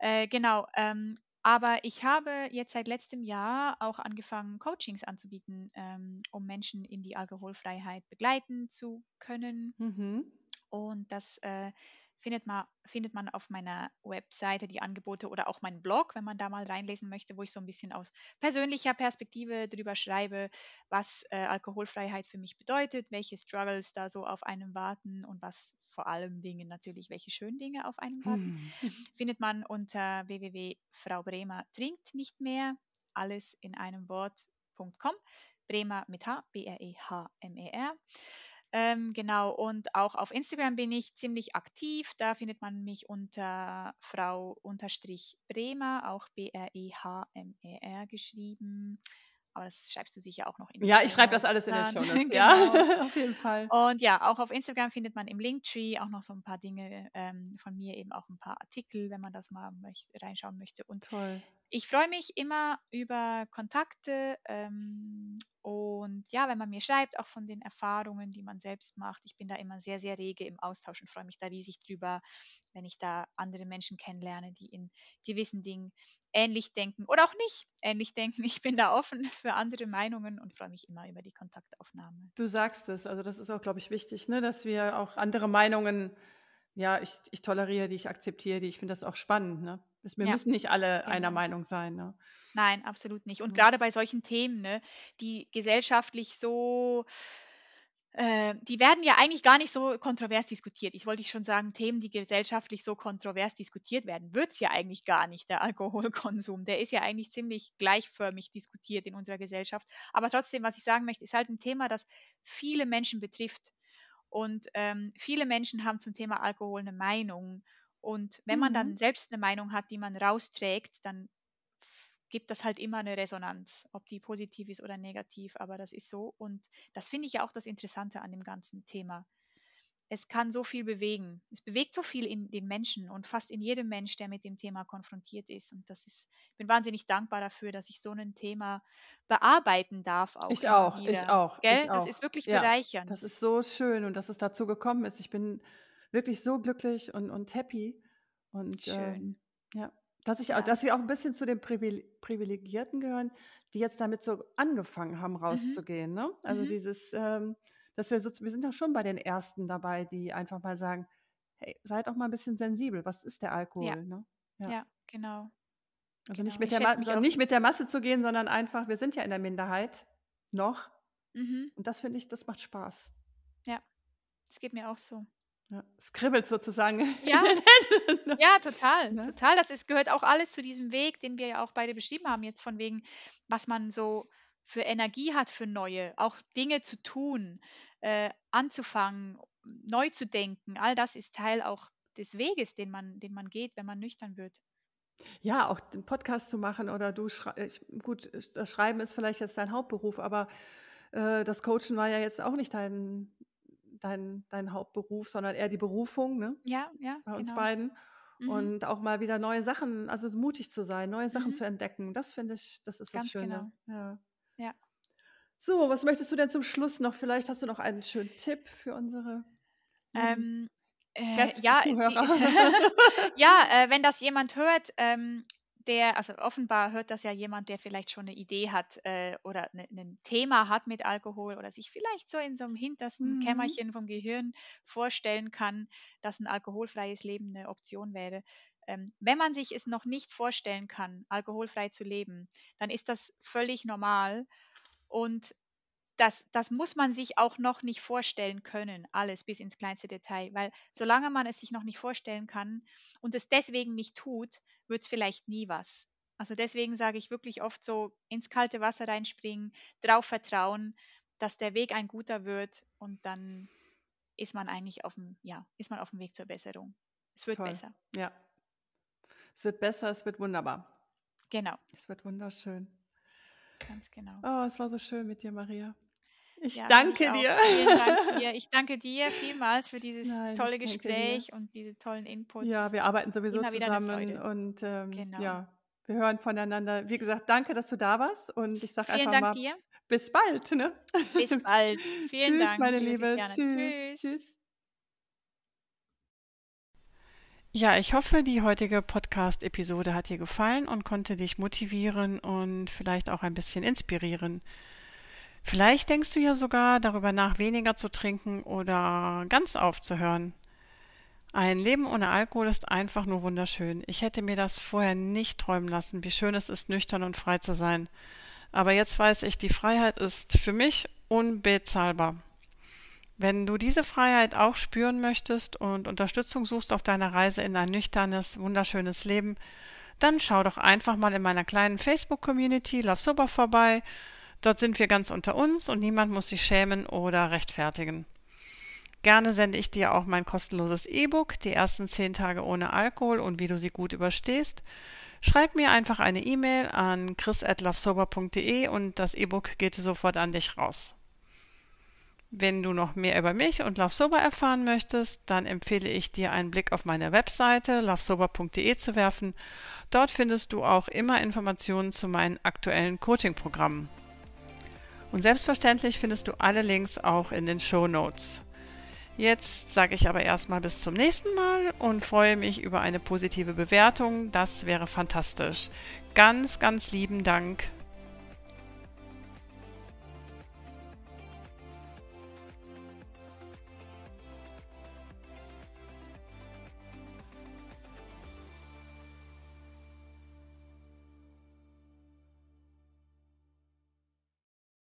Äh, genau, ähm, aber ich habe jetzt seit letztem Jahr auch angefangen, Coachings anzubieten, ähm, um Menschen in die Alkoholfreiheit begleiten zu können. Mhm. Und das äh, Findet man, findet man auf meiner Webseite die Angebote oder auch meinen Blog, wenn man da mal reinlesen möchte, wo ich so ein bisschen aus persönlicher Perspektive drüber schreibe, was äh, Alkoholfreiheit für mich bedeutet, welche Struggles da so auf einem warten und was vor allem Dinge natürlich, welche schönen Dinge auf einem warten. Hm. Findet man unter w w w punkt frau brehmer trinkt nicht mehr, alles in einem Wort punkt com, Brehmer mit H, B R E H M E R. Ähm, genau, und auch auf Instagram bin ich ziemlich aktiv. Da findet man mich unter Frau-Brehmer, auch B R E H M E R geschrieben. Aber das schreibst du sicher auch noch in den Ja, ich schreibe das alles in den Show Notes, ja. Genau. Auf jeden Fall. Und ja, auch auf Instagram findet man im Linktree auch noch so ein paar Dinge ähm, von mir, eben auch ein paar Artikel, wenn man das mal möcht- reinschauen möchte. Und Toll. Ich freue mich immer über Kontakte ähm, und ja, wenn man mir schreibt, auch von den Erfahrungen, die man selbst macht. Ich bin da immer sehr, sehr rege im Austausch und freue mich da riesig drüber, wenn ich da andere Menschen kennenlerne, die in gewissen Dingen ähnlich denken oder auch nicht ähnlich denken. Ich bin da offen für andere Meinungen und freue mich immer über die Kontaktaufnahme. Du sagst es, also das ist auch, glaube ich, wichtig, ne, dass wir auch andere Meinungen, ja, ich, ich toleriere die, ich akzeptiere die, ich finde das auch spannend, ne? Wir ja, müssen nicht alle genau. einer Meinung sein. Ne? Nein, absolut nicht. Und mhm. gerade bei solchen Themen, ne, die gesellschaftlich so, äh, die werden ja eigentlich gar nicht so kontrovers diskutiert. Ich wollte schon sagen, Themen, die gesellschaftlich so kontrovers diskutiert werden, wird es ja eigentlich gar nicht, der Alkoholkonsum. Der ist ja eigentlich ziemlich gleichförmig diskutiert in unserer Gesellschaft. Aber trotzdem, was ich sagen möchte, ist halt ein Thema, das viele Menschen betrifft. Und ähm, viele Menschen haben zum Thema Alkohol eine Meinung. Und wenn man mhm. dann selbst eine Meinung hat, die man rausträgt, dann gibt das halt immer eine Resonanz, ob die positiv ist oder negativ, aber das ist so. Und das finde ich ja auch das Interessante an dem ganzen Thema. Es kann so viel bewegen. Es bewegt so viel in den Menschen und fast in jedem Mensch, der mit dem Thema konfrontiert ist. Und das ist, ich bin wahnsinnig dankbar dafür, dass ich so ein Thema bearbeiten darf. Auch ich auch, wieder. ich auch. Gell? Ich auch. Das ist wirklich ja, bereichernd. Das ist so schön und dass es dazu gekommen ist. Ich bin wirklich so glücklich und, und happy. Und, schön. Ähm, ja. Dass, ich auch, ja. dass wir auch ein bisschen zu den Privilegierten gehören, die jetzt damit so angefangen haben, rauszugehen. Mhm. Ne? Also mhm. dieses, ähm, dass wir so, wir sind doch schon bei den Ersten dabei, die einfach mal sagen, hey, seid auch mal ein bisschen sensibel, was ist der Alkohol? Ja, ne? ja. ja genau. Also genau. Nicht, mit der Ma- also nicht mit der Masse zu gehen, sondern einfach, wir sind ja in der Minderheit noch. Mhm. Und das finde ich, das macht Spaß. Ja, das geht mir auch so. Ja, es kribbelt sozusagen. Ja, ja total, ne? total. Das ist, gehört auch alles zu diesem Weg, den wir ja auch beide beschrieben haben, jetzt von wegen, was man so für Energie hat, für neue, auch Dinge zu tun, äh, anzufangen, neu zu denken. All das ist Teil auch des Weges, den man, den man geht, wenn man nüchtern wird. Ja, auch den Podcast zu machen oder du, schrei- gut, das Schreiben ist vielleicht jetzt dein Hauptberuf, aber äh, das Coachen war ja jetzt auch nicht dein... Dein, dein Hauptberuf, sondern eher die Berufung, ne? Ja, ja. Bei uns genau. beiden. Mhm. Und auch mal wieder neue Sachen, also mutig zu sein, neue Sachen mhm. zu entdecken. Das finde ich, das ist das Schöne. Genau. Ja. ja. So, was möchtest du denn zum Schluss noch? Vielleicht hast du noch einen schönen Tipp für unsere ähm, äh, ja, Zuhörer. ja, äh, wenn das jemand hört, ähm, der, also offenbar hört das ja jemand, der vielleicht schon eine Idee hat äh, oder ne, ein Thema hat mit Alkohol oder sich vielleicht so in so einem hintersten mhm. Kämmerchen vom Gehirn vorstellen kann, dass ein alkoholfreies Leben eine Option wäre. Ähm, wenn man sich es noch nicht vorstellen kann, alkoholfrei zu leben, dann ist das völlig normal und Das, das muss man sich auch noch nicht vorstellen können, alles bis ins kleinste Detail, weil solange man es sich noch nicht vorstellen kann und es deswegen nicht tut, wird es vielleicht nie was. Also deswegen sage ich wirklich oft so, ins kalte Wasser reinspringen, drauf vertrauen, dass der Weg ein guter wird und dann ist man eigentlich auf dem, ja, ist man auf dem Weg zur Besserung. Es wird Toll. besser. Ja, es wird besser, es wird wunderbar. Genau. Es wird wunderschön. Ganz genau. Oh, es war so schön mit dir, Maria. Ich ja, danke ich dir. Vielen Dank dir. Ich danke dir vielmals für dieses Nein, tolle Gespräch und diese tollen Inputs. Ja, wir arbeiten sowieso Immer zusammen und ähm, genau. ja, wir hören voneinander. Wie gesagt, danke, dass du da warst und ich sage einfach Dank mal dir. Bis bald. Ne? Bis bald. Vielen Tschüss, Dank, meine Liebe. Tschüss. Tschüss. Ja, ich hoffe, die heutige Podcast-Episode hat dir gefallen und konnte dich motivieren und vielleicht auch ein bisschen inspirieren. Vielleicht denkst du ja sogar darüber nach, weniger zu trinken oder ganz aufzuhören. Ein Leben ohne Alkohol ist einfach nur wunderschön. Ich hätte mir das vorher nicht träumen lassen, wie schön es ist, nüchtern und frei zu sein. Aber jetzt weiß ich, die Freiheit ist für mich unbezahlbar. Wenn du diese Freiheit auch spüren möchtest und Unterstützung suchst auf deiner Reise in ein nüchternes, wunderschönes Leben, dann schau doch einfach mal in meiner kleinen Facebook-Community Love Sober vorbei. Dort sind wir ganz unter uns und niemand muss sich schämen oder rechtfertigen. Gerne sende ich dir auch mein kostenloses E-Book, die ersten zehn Tage ohne Alkohol und wie du sie gut überstehst. Schreib mir einfach eine E-Mail an chris at lovesober punkt de und das E-Book geht sofort an dich raus. Wenn du noch mehr über mich und Love Sober erfahren möchtest, dann empfehle ich dir, einen Blick auf meine Webseite lovesober punkt de zu werfen. Dort findest du auch immer Informationen zu meinen aktuellen Coaching-Programmen. Und selbstverständlich findest du alle Links auch in den Shownotes. Jetzt sage ich aber erstmal bis zum nächsten Mal und freue mich über eine positive Bewertung. Das wäre fantastisch. Ganz, ganz lieben Dank.